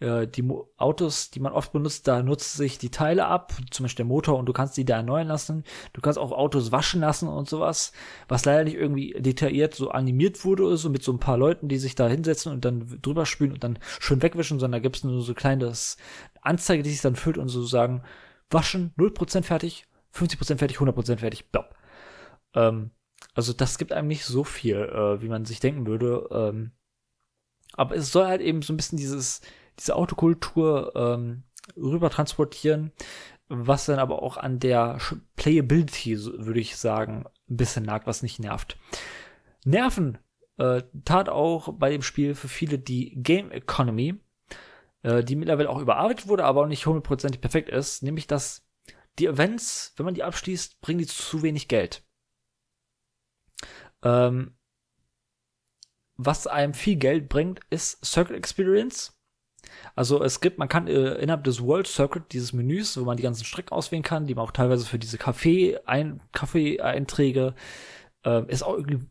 die Autos, die man oft benutzt, da nutzt sich die Teile ab, zum Beispiel der Motor, und du kannst die da erneuern lassen. Du kannst auch Autos waschen lassen und sowas, was leider nicht irgendwie detailliert so animiert wurde oder so, mit so ein paar Leuten, die sich da hinsetzen und dann drüber spülen und dann schön wegwischen, sondern da gibt es nur so kleines Anzeige, die sich dann füllt und so sagen, waschen, 0% fertig, 50% fertig, 100% fertig, blop. Also das gibt einem nicht so viel, wie man sich denken würde. Aber es soll halt eben so ein bisschen diese Autokultur rüber transportieren, was dann aber auch an der Playability, würde ich sagen, ein bisschen nagt, was nicht nervt. Nerven tat auch bei dem Spiel für viele die Game Economy, die mittlerweile auch überarbeitet wurde, aber auch nicht hundertprozentig perfekt ist, nämlich dass die Events, wenn man die abschließt, bringen die zu wenig Geld. Was einem viel Geld bringt, ist Circuit Experience. Also man kann innerhalb des World Circuit, dieses Menüs, wo man die ganzen Strecken auswählen kann, die man auch teilweise für diese Kaffee-Einträge, ist auch irgendwie,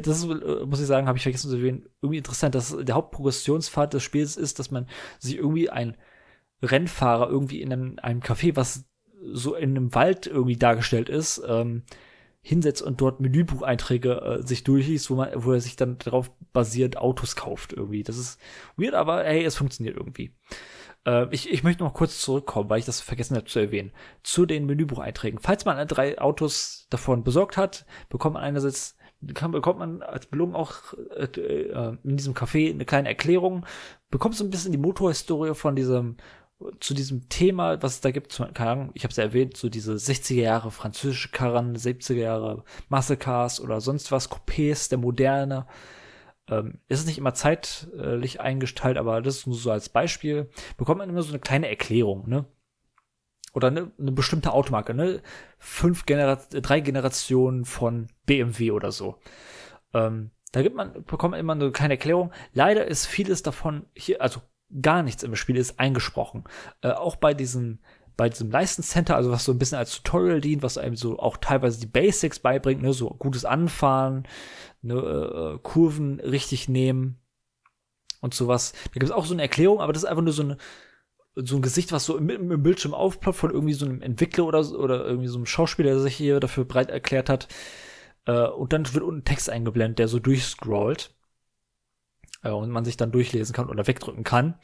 das ist, muss ich sagen, habe ich vergessen zu erwähnen, irgendwie interessant, dass der Hauptprogressionspfad des Spiels ist, dass man sich irgendwie einen Rennfahrer irgendwie in einem Café, was so in einem Wald irgendwie dargestellt ist, hinsetzt und dort Menübucheinträge sich durchliest, wo er sich dann darauf basierend Autos kauft irgendwie. Das ist weird, aber hey, es funktioniert irgendwie. Ich möchte noch kurz zurückkommen, weil ich das vergessen habe zu erwähnen, zu den Menübucheinträgen. Falls man 3 Autos davon besorgt hat, bekommt man als Belohnung auch in diesem Café eine kleine Erklärung, bekommt so ein bisschen die Motorhistorie zu diesem Thema, was es da gibt, keine Ahnung, ich habe es ja erwähnt, so diese 60er Jahre französische Karren, 70er Jahre Muscle-Cars oder sonst was, Coupés, der Moderne. Ist nicht immer zeitlich eingestellt, aber das ist nur so als Beispiel. Bekommt man immer so eine kleine Erklärung, ne? Oder eine bestimmte Automarke, ne? 3 Generationen von BMW oder so. Da bekommt man immer eine kleine Erklärung. Leider ist vieles davon hier, also gar nichts im Spiel ist eingesprochen. Auch bei diesem License Center, also was so ein bisschen als Tutorial dient, was einem so auch teilweise die Basics beibringt, ne, so gutes Anfahren, ne, Kurven richtig nehmen und sowas. Da gibt es auch so eine Erklärung, aber das ist einfach nur so ein Gesicht, was so im Bildschirm aufploppt von irgendwie so einem Entwickler oder irgendwie so einem Schauspieler, der sich hier dafür breit erklärt hat. Und dann wird unten Text eingeblendet, der so durchscrollt. Und man sich dann durchlesen kann oder wegdrücken kann.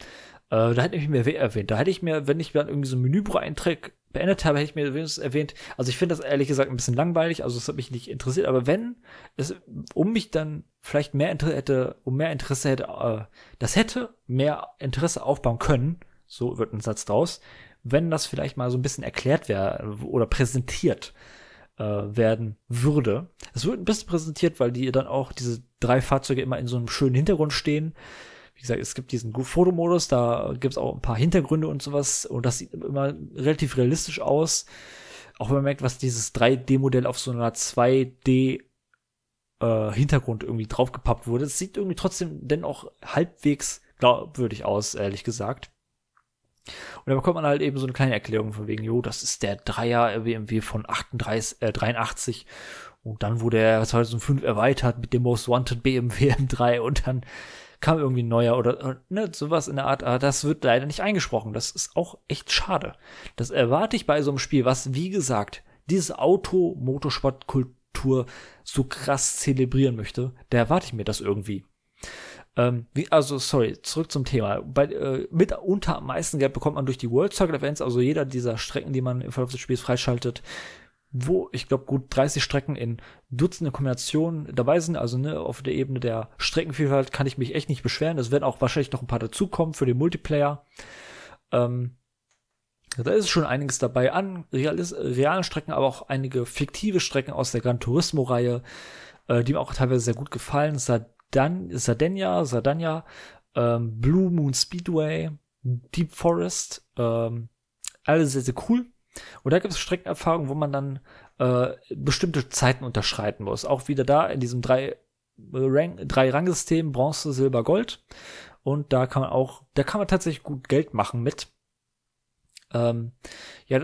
Da hätte ich mir erwähnt. Da hätte ich mir, wenn ich dann irgendwie so einen Menübucheintrag beendet habe, hätte ich mir wenigstens erwähnt. Also ich finde das ehrlich gesagt ein bisschen langweilig. Also es hat mich nicht interessiert. Aber wenn es um mich dann vielleicht mehr Interesse aufbauen können, so wird ein Satz draus, wenn das vielleicht mal so ein bisschen erklärt wäre oder präsentiert werden würde. Es wird ein bisschen präsentiert, weil die dann auch diese 3 Fahrzeuge immer in so einem schönen Hintergrund stehen. Wie gesagt, es gibt diesen Fotomodus, da gibt es auch ein paar Hintergründe und sowas und das sieht immer relativ realistisch aus. Auch wenn man merkt, was dieses 3D-Modell auf so einer 2D-Hintergrund irgendwie draufgepappt wurde. Es sieht irgendwie trotzdem dennoch halbwegs glaubwürdig aus, ehrlich gesagt. Und da bekommt man halt eben so eine kleine Erklärung von wegen, jo, das ist der 3er BMW von 83 und dann wurde er 2005 erweitert mit dem Most Wanted BMW M3 und dann kam irgendwie ein neuer oder ne, sowas in der Art, aber das wird leider nicht eingesprochen. Das ist auch echt schade. Das erwarte ich bei so einem Spiel, was, wie gesagt, diese Automotorsportkultur so krass zelebrieren möchte. Da erwarte ich mir das irgendwie. Zurück zum Thema. Mitunter am meisten Geld bekommt man durch die World Circuit Events, also jeder dieser Strecken, die man im Verlauf des Spiels freischaltet, wo, ich glaube, gut 30 Strecken in Dutzende Kombinationen dabei sind. Also ne, auf der Ebene der Streckenvielfalt kann ich mich echt nicht beschweren. Es werden auch wahrscheinlich noch ein paar dazukommen für den Multiplayer. Da ist schon einiges dabei an realen Strecken, aber auch einige fiktive Strecken aus der Gran Turismo-Reihe, die mir auch teilweise sehr gut gefallen. Sardinia, Blue Moon Speedway, Deep Forest, alle sehr, sehr cool. Und da gibt es Streckenerfahrungen, wo man dann bestimmte Zeiten unterschreiten muss. Auch wieder da in diesem Drei-Rang-System, Bronze, Silber, Gold. Und da kann man auch, tatsächlich gut Geld machen mit. Ja,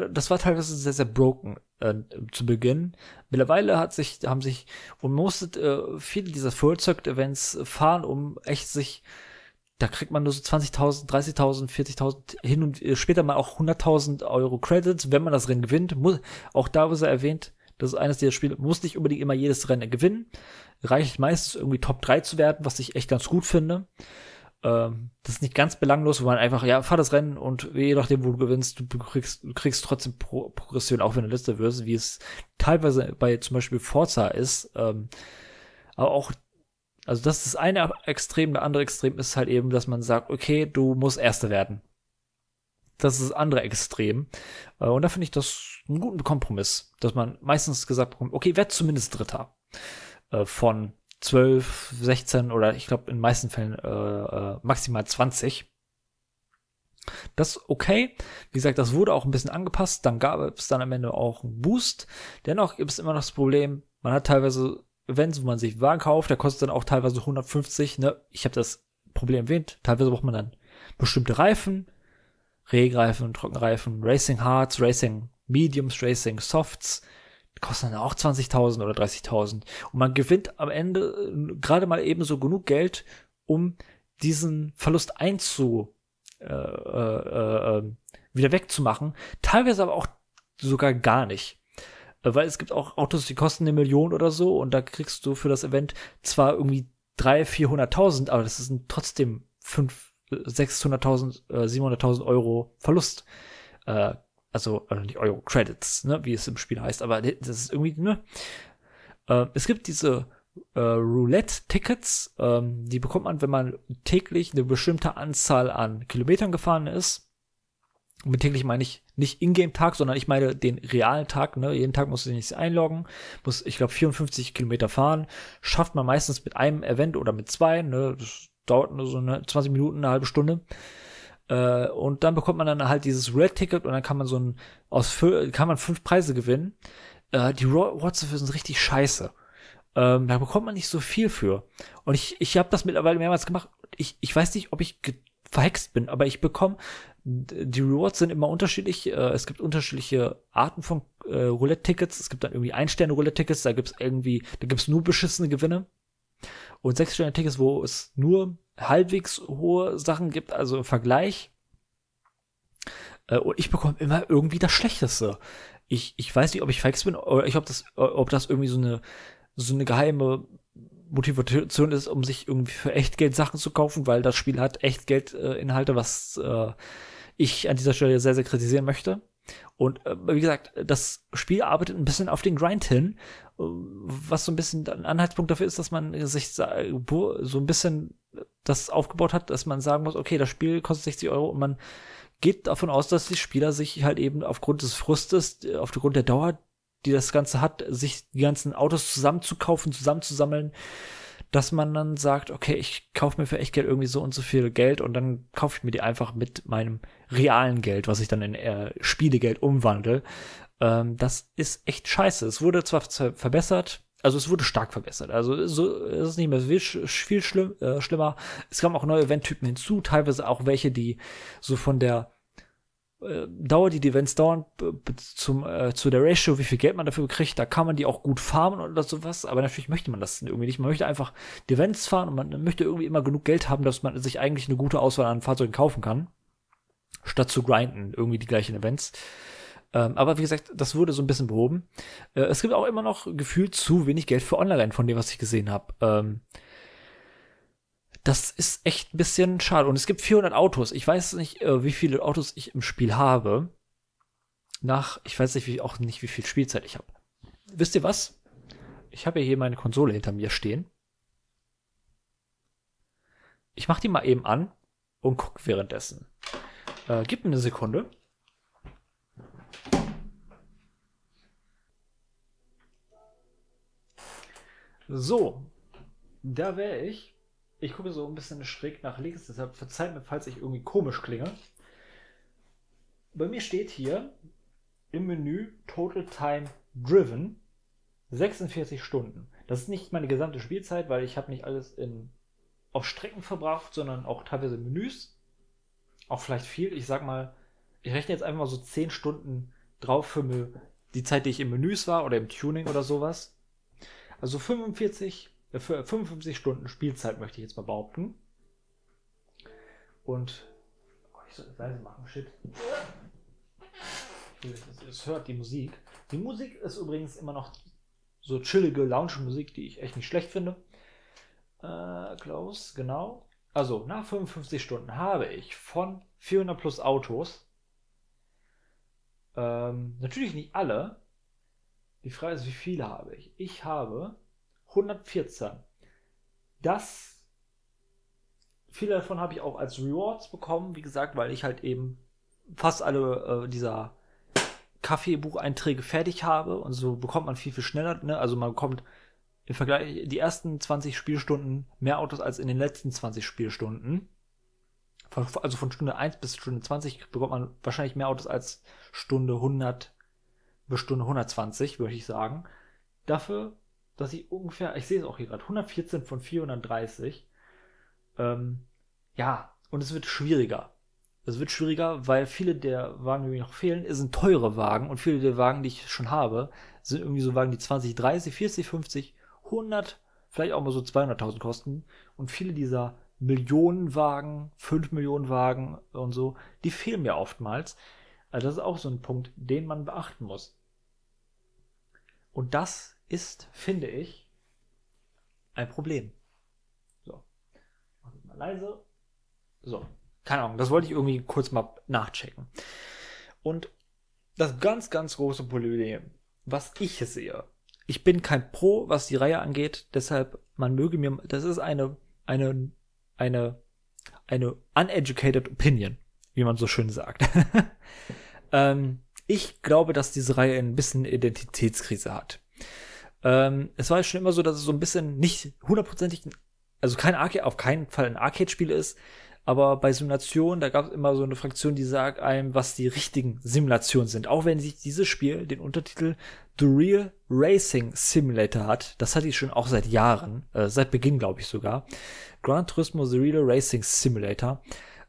das war teilweise sehr, sehr broken zu Beginn. Mittlerweile man musste viele dieser Full Circuit Events fahren, um echt da kriegt man nur so 20.000, 30.000, 40.000 hin und später mal auch 100.000 Euro Credits, wenn man das Rennen gewinnt. Auch da wird erwähnt, das ist eines dieser Spiele, muss nicht unbedingt immer jedes Rennen gewinnen. Reicht meistens irgendwie Top 3 zu werden, was ich echt ganz gut finde. Das ist nicht ganz belanglos, wo man einfach, ja, fahr das Rennen und je nachdem, wo du gewinnst, du kriegst trotzdem Progression, auch wenn du letzter wirst, wie es teilweise bei zum Beispiel Forza ist. Aber auch, also das ist das eine Extrem, der andere Extrem ist halt eben, dass man sagt, okay, du musst Erster werden. Das ist das andere Extrem. Und da finde ich das einen guten Kompromiss, dass man meistens gesagt bekommt, okay, werd zumindest Dritter von 12, 16 oder ich glaube in den meisten Fällen maximal 20. Das ist okay. Wie gesagt, das wurde auch ein bisschen angepasst. Dann gab es dann am Ende auch einen Boost. Dennoch gibt es immer noch das Problem, man hat teilweise Events, wo man sich Wagen kauft, der kostet dann auch teilweise 150. Ne? Ich habe das Problem erwähnt. Teilweise braucht man dann bestimmte Reifen, Regenreifen, Trockenreifen, Racing Hards, Racing Mediums, Racing Softs. Kosten dann auch 20.000 oder 30.000. Und man gewinnt am Ende gerade mal eben so genug Geld, um diesen Verlust wieder wegzumachen. Teilweise aber auch sogar gar nicht. Weil es gibt auch Autos, die kosten 1 Million oder so und da kriegst du für das Event zwar irgendwie 300.000, 400.000, aber das sind trotzdem 600.000, 700.000 Euro Verlust. Also nicht Euro Credits, ne, wie es im Spiel heißt, aber das ist irgendwie, ne? Es gibt diese Roulette-Tickets, die bekommt man, wenn man täglich eine bestimmte Anzahl an Kilometern gefahren ist. Und mit täglich meine ich nicht Ingame-Tag, sondern ich meine den realen Tag, ne? Jeden Tag musst du dich einloggen, muss, ich glaube, 54 Kilometer fahren. Schafft man meistens mit einem Event oder mit zwei, ne? Das dauert nur so 20 Minuten, eine halbe Stunde. Und dann bekommt man dann halt dieses Red-Ticket und dann kann man kann man 5 Preise gewinnen. Die Rewards dafür sind richtig scheiße. Da bekommt man nicht so viel für. Und ich habe das mittlerweile mehrmals gemacht. Ich weiß nicht, ob ich verhext bin, aber ich bekomme, die Rewards sind immer unterschiedlich. Es gibt unterschiedliche Arten von Roulette-Tickets. Es gibt dann irgendwie 1-Sterne-Roulette-Tickets, da gibt's nur beschissene Gewinne. Und 6-Sterne-Tickets, wo es nur halbwegs hohe Sachen gibt, also im Vergleich. Und ich bekomme immer irgendwie das Schlechteste. Ich weiß nicht, ob ich verhext bin oder ob das irgendwie so eine geheime Motivation ist, um sich irgendwie für Echtgeld Sachen zu kaufen, weil das Spiel hat Echtgeld-Inhalte, was ich an dieser Stelle sehr, sehr kritisieren möchte. Und wie gesagt, das Spiel arbeitet ein bisschen auf den Grind hin, was so ein bisschen ein Anhaltspunkt dafür ist, dass man sich so ein bisschen das aufgebaut hat, dass man sagen muss, okay, das Spiel kostet 60 € und man geht davon aus, dass die Spieler sich halt eben aufgrund des Frustes, aufgrund der Dauer, die das Ganze hat, sich die ganzen Autos zusammenzukaufen, zusammenzusammeln, dass man dann sagt, okay, ich kaufe mir für Echtgeld irgendwie so und so viel Geld und dann kaufe ich mir die einfach mit meinem realen Geld, was ich dann in Spielegeld umwandle. Das ist echt scheiße. Es wurde zwar verbessert, also es wurde stark verbessert. Also so ist es nicht mehr viel schlimmer. Es kamen auch neue Eventtypen hinzu, teilweise auch welche, die so von der Dauer, die Events dauern, zu der Ratio, wie viel Geld man dafür kriegt, da kann man die auch gut farmen oder sowas, aber natürlich möchte man das irgendwie nicht. Man möchte einfach die Events fahren und man möchte irgendwie immer genug Geld haben, dass man sich eigentlich eine gute Auswahl an Fahrzeugen kaufen kann, statt zu grinden, irgendwie die gleichen Events. Aber wie gesagt, das wurde so ein bisschen behoben. Es gibt auch immer noch gefühlt zu wenig Geld für Online-Rennen, von dem, was ich gesehen habe. Das ist echt ein bisschen schade. Und es gibt 400 Autos. Ich weiß nicht, wie viele Autos ich im Spiel habe. Ich weiß nicht, auch nicht, wie viel Spielzeit ich habe. Wisst ihr was? Ich habe ja hier meine Konsole hinter mir stehen. Ich mache die mal eben an und gucke währenddessen. Gib mir eine Sekunde. So, da wäre ich. Ich gucke so ein bisschen schräg nach links, deshalb verzeiht mir, falls ich irgendwie komisch klinge. Bei mir steht hier im Menü Total Time Driven 46 Stunden. Das ist nicht meine gesamte Spielzeit, weil ich habe nicht alles auf Strecken verbracht, sondern auch teilweise Menüs. Auch vielleicht viel. Ich sag mal, ich rechne jetzt einfach mal so 10 Stunden drauf für die Zeit, die ich im Menüs war oder im Tuning oder sowas. Also 55 Stunden Spielzeit möchte ich jetzt mal behaupten. Und ich soll das leise machen, shit. Es hört die Musik. Die Musik ist übrigens immer noch so chillige Lounge-Musik, die ich echt nicht schlecht finde. Klaus, genau. Also, nach 55 Stunden habe ich von 400 plus Autos, natürlich nicht alle. Die Frage ist, wie viele habe ich? Ich habe 114. Viele davon habe ich auch als Rewards bekommen, wie gesagt, weil ich halt eben fast alle dieser Kaffeebucheinträge fertig habe und so bekommt man viel, viel schneller, ne? Also man bekommt im Vergleich die ersten 20 Spielstunden mehr Autos als in den letzten 20 Spielstunden. Also von Stunde 1 bis Stunde 20 bekommt man wahrscheinlich mehr Autos als Stunde 100 bis Stunde 120, würde ich sagen. Dafür, dass ich ungefähr, ich sehe es auch hier gerade, 114 von 430. Ja, und es wird schwieriger. Es wird schwieriger, weil viele der Wagen, die mir noch fehlen, sind teure Wagen. Und viele der Wagen, die ich schon habe, sind irgendwie so Wagen, die 20, 30, 40, 50, 100, vielleicht auch mal so 200.000 kosten. Und viele dieser Millionenwagen, 5 Millionen Wagen und so, die fehlen mir oftmals. Also das ist auch so ein Punkt, den man beachten muss. Und das ist, finde ich, ein Problem. So. Mach das mal leise. So. Keine Ahnung, das wollte ich irgendwie kurz mal nachchecken. Und das ganz, ganz große Problem, was ich sehe, ich bin kein Pro, was die Reihe angeht, deshalb, man möge mir, das ist eine uneducated opinion, wie man so schön sagt. Ich glaube, dass diese Reihe ein bisschen Identitätskrise hat. Es war schon immer so, dass es so ein bisschen nicht hundertprozentig, also auf keinen Fall ein Arcade-Spiel ist, aber bei Simulationen, da gab es immer so eine Fraktion, die sagt einem, was die richtigen Simulationen sind. Auch wenn sich dieses Spiel den Untertitel The Real Racing Simulator hat, das hatte ich schon auch seit Jahren, seit Beginn glaube ich sogar, Gran Turismo The Real Racing Simulator,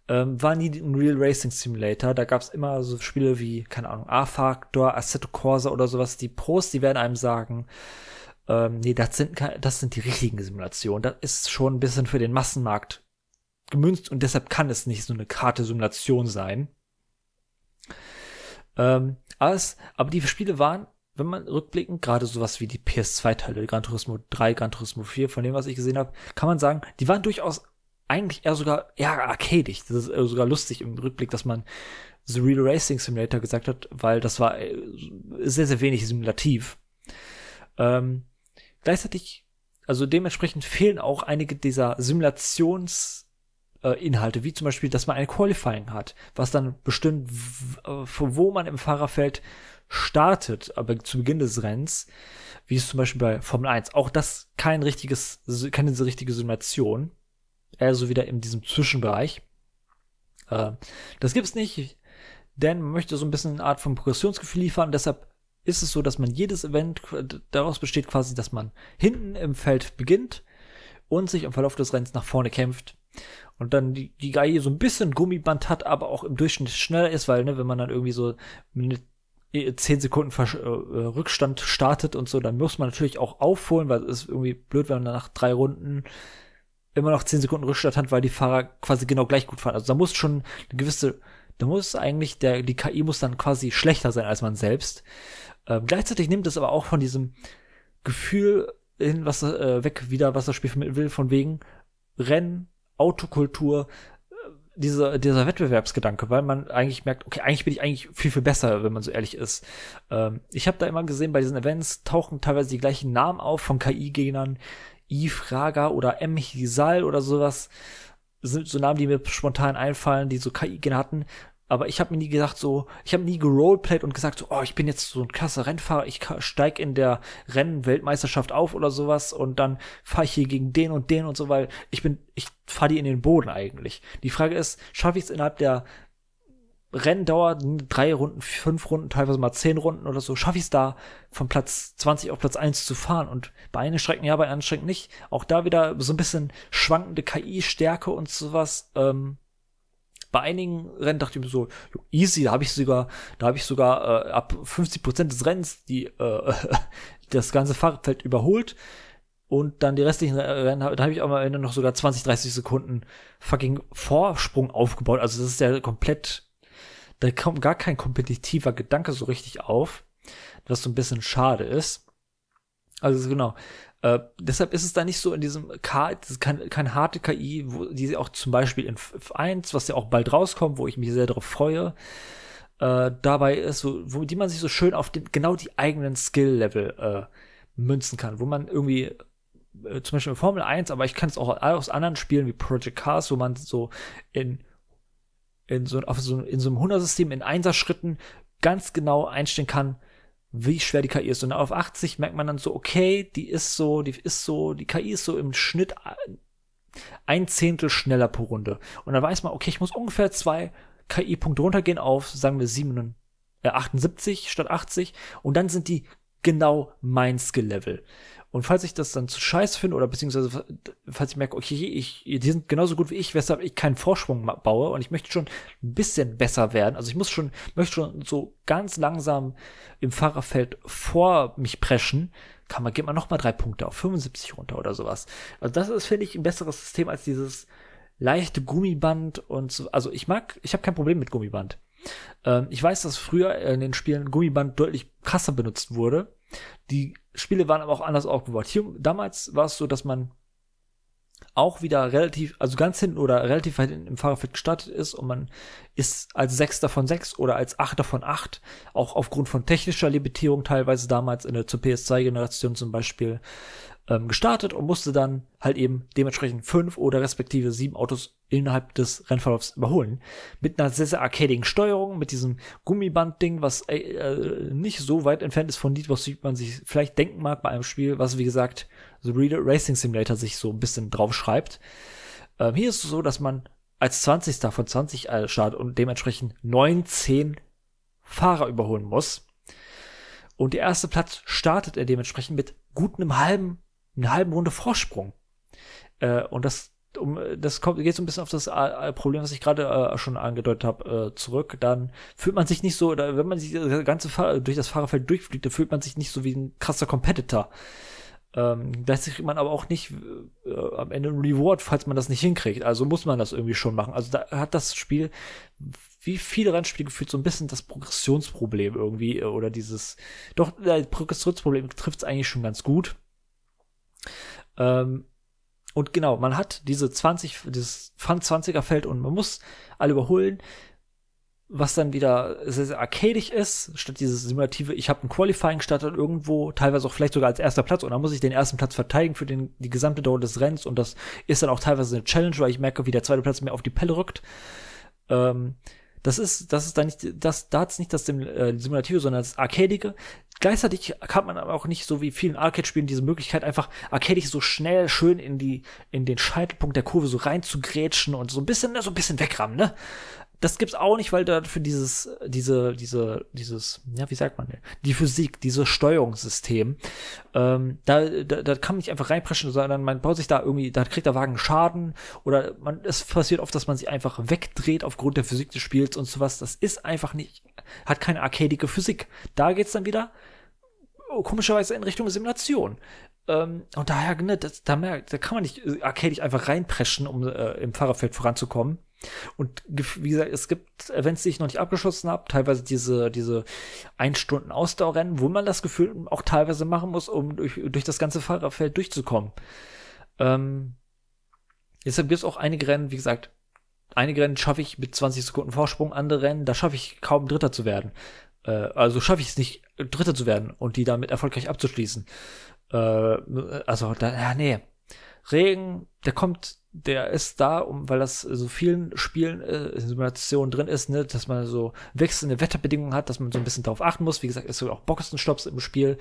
war nie ein Real Racing Simulator. Da gab es immer so Spiele wie, keine Ahnung, A-Factor, Assetto Corsa oder sowas. Die Pros, die werden einem sagen, nee, das sind die richtigen Simulationen. Das ist schon ein bisschen für den Massenmarkt gemünzt und deshalb kann es nicht so eine Karte-Simulation sein. Aber die Spiele waren, wenn man rückblickend, gerade sowas wie die PS2-Teile, Gran Turismo 3, Gran Turismo 4, von dem, was ich gesehen habe, kann man sagen, die waren durchaus eigentlich eher arcadisch. Das ist sogar lustig im Rückblick, dass man The Real Racing Simulator gesagt hat, weil das war sehr, sehr wenig simulativ. Gleichzeitig, also dementsprechend fehlen auch einige dieser Simulationsinhalte, wie zum Beispiel, dass man ein Qualifying hat, was dann bestimmt, von wo man im Fahrerfeld startet, aber zu Beginn des Rennens, wie es zum Beispiel bei Formel 1. Auch das keine richtige Simulation. Also wieder in diesem Zwischenbereich. Das gibt's nicht, denn man möchte so ein bisschen eine Art von Progressionsgefühl liefern. Deshalb ist es so, dass man jedes Event daraus besteht quasi, dass man hinten im Feld beginnt und sich im Verlauf des Rennens nach vorne kämpft. Und dann die Geige so ein bisschen Gummiband hat, aber auch im Durchschnitt schneller ist, weil, ne, wenn man dann irgendwie so mit 10 Sekunden Rückstand startet und so, dann muss man natürlich auch aufholen, weil es ist irgendwie blöd, wenn man dann nach 3 Runden immer noch 10 Sekunden Rückstand hat, weil die Fahrer quasi genau gleich gut fahren. Also die KI muss dann quasi schlechter sein als man selbst. Gleichzeitig nimmt es aber auch von diesem Gefühl weg, was das Spiel vermitteln will, von wegen Rennen Autokultur, dieser Wettbewerbsgedanke, weil man eigentlich merkt, okay, eigentlich bin ich viel, viel besser, wenn man so ehrlich ist. Ich habe da immer gesehen, bei diesen Events tauchen teilweise die gleichen Namen auf von KI-Gegnern, I-Frager oder M-Hisal oder sowas. Das sind so Namen, die mir spontan einfallen, die so KI-Gegner hatten. Aber ich habe mir nie gesagt, so, ich habe nie geroleplayt und gesagt, so, oh, ich bin jetzt so ein krasser Rennfahrer, ich steig in der Rennweltmeisterschaft auf oder sowas und dann fahre ich hier gegen den und so, weil ich fahre die in den Boden eigentlich. Die Frage ist, schaffe ich es innerhalb der Renndauer, 3 Runden, 5 Runden, teilweise mal 10 Runden oder so, schaffe ich es da von Platz 20 auf Platz 1 zu fahren? Und bei einer Strecke ja, bei anderen Strecken nicht. Auch da wieder so ein bisschen schwankende KI-Stärke und sowas. Bei einigen Rennen dachte ich mir so, easy, da habe ich sogar ab 50% des Rennens das ganze Fahrradfeld überholt. Und dann die restlichen Rennen, da habe ich am Ende noch sogar 20, 30 Sekunden fucking Vorsprung aufgebaut. Also das ist ja komplett, da kommt gar kein kompetitiver Gedanke so richtig auf, was so ein bisschen schade ist. Also genau. Deshalb ist es da nicht so in diesem keine harte KI, wo die auch zum Beispiel in F1, was ja auch bald rauskommt, wo ich mich sehr darauf freue, dabei ist, wo die man sich so schön auf genau die eigenen Skill-Level münzen kann, wo man irgendwie zum Beispiel in Formel 1, aber ich kann es auch aus anderen Spielen wie Project Cars, wo man so in so einem 100er-System in 1er-Schritten ganz genau einstellen kann, wie schwer die KI ist. Und auf 80 merkt man dann so, okay, die KI ist so im Schnitt 1/10 schneller pro Runde. Und dann weiß man, okay, ich muss ungefähr 2 KI-Punkte runtergehen auf, sagen wir 78 statt 80. Und dann sind die genau mein Skill-Level. Und falls ich das dann zu scheiß finde oder beziehungsweise falls ich merke, okay, die sind genauso gut wie ich, weshalb ich keinen Vorsprung baue und ich möchte schon ein bisschen besser werden. Also ich möchte schon so ganz langsam im Fahrerfeld vor mich preschen, geht man nochmal 3 Punkte auf 75 runter oder sowas. Also das ist, finde ich, ein besseres System als dieses leichte Gummiband und so. Also ich habe kein Problem mit Gummiband. Ich weiß, dass früher in den Spielen Gummiband deutlich krasser benutzt wurde. Die Spiele waren aber auch anders aufgebaut. Damals war es so, dass man auch wieder relativ, also ganz hinten oder relativ weit im Fahrerfeld gestartet ist und man ist als 6. von 6 oder als 8. von 8, auch aufgrund von technischer Limitierung teilweise damals in der zur PS2-Generation zum Beispiel gestartet und musste dann halt eben dementsprechend 5 oder respektive 7 Autos innerhalb des Rennverlaufs überholen. Mit einer sehr, sehr arcadigen Steuerung, mit diesem Gummiband-Ding, was nicht so weit entfernt ist von dem, was man sich vielleicht denken mag bei einem Spiel, was, wie gesagt, The Real Racing Simulator sich so ein bisschen draufschreibt. Hier ist es so, dass man als 20. von 20 startet und dementsprechend 19 Fahrer überholen muss. Und der erste Platz startet er dementsprechend mit gut einer halben Runde Vorsprung. Und das geht so ein bisschen auf das Problem, was ich gerade schon angedeutet habe, zurück. Dann fühlt man sich nicht so, oder wenn man sich das ganze durch das Fahrerfeld durchfliegt, dann fühlt man sich nicht so wie ein krasser Competitor. Letztlich kriegt man aber auch nicht am Ende ein Reward, falls man das nicht hinkriegt. Also muss man das irgendwie schon machen. Also da hat das Spiel, wie viele Rennspiele gefühlt, so ein bisschen das Progressionsproblem irgendwie, oder dieses, doch, das Progressionsproblem trifft es eigentlich schon ganz gut. Und genau, man hat dieses Fun-20er-Feld und man muss alle überholen, was dann wieder sehr, sehr arcadisch ist, statt dieses simulative, ich habe ein Qualifying startet irgendwo, teilweise auch vielleicht sogar als erster Platz und dann muss ich den ersten Platz verteidigen für die gesamte Dauer des Rennens und das ist dann auch teilweise eine Challenge, weil ich merke, wie der zweite Platz mir auf die Pelle rückt. Das ist da nicht, da hat's nicht das Simulative, sondern das Arcadige. Gleichzeitig hat man aber auch nicht so wie vielen Arcade-Spielen diese Möglichkeit, einfach arcadisch so schnell schön in den Scheitelpunkt der Kurve so rein zu grätschen und so ein bisschen wegrammen, ne? Das gibt's auch nicht, weil dafür ja, wie sagt man denn? Die Physik, dieses Steuerungssystem, da kann man nicht einfach reinpreschen, sondern man baut sich da irgendwie, da kriegt der Wagen Schaden oder es passiert oft, dass man sich einfach wegdreht aufgrund der Physik des Spiels und sowas. Das ist einfach nicht, hat keine arcadige Physik. Da geht's dann wieder komischerweise in Richtung Simulation. Und daher, ne, da kann man nicht arcadisch einfach reinpreschen, um im Fahrerfeld voranzukommen. Und wie gesagt, es gibt Events, die ich noch nicht abgeschlossen habe, teilweise diese 1 Stunden Ausdauerrennen, wo man das Gefühl auch teilweise machen muss, um durch das ganze Fahrerfeld durchzukommen. Deshalb gibt es auch einige Rennen, wie gesagt, einige Rennen schaffe ich mit 20 Sekunden Vorsprung, andere Rennen, da schaffe ich kaum Dritter zu werden. Also schaffe ich es nicht, Dritter zu werden und die damit erfolgreich abzuschließen. Also, da, ja, nee. Regen, der ist da, weil das so vielen Spielen, Simulationen drin ist, ne, dass man so wechselnde Wetterbedingungen hat, dass man so ein bisschen darauf achten muss. Wie gesagt, es gibt auch Boxenstopps im Spiel,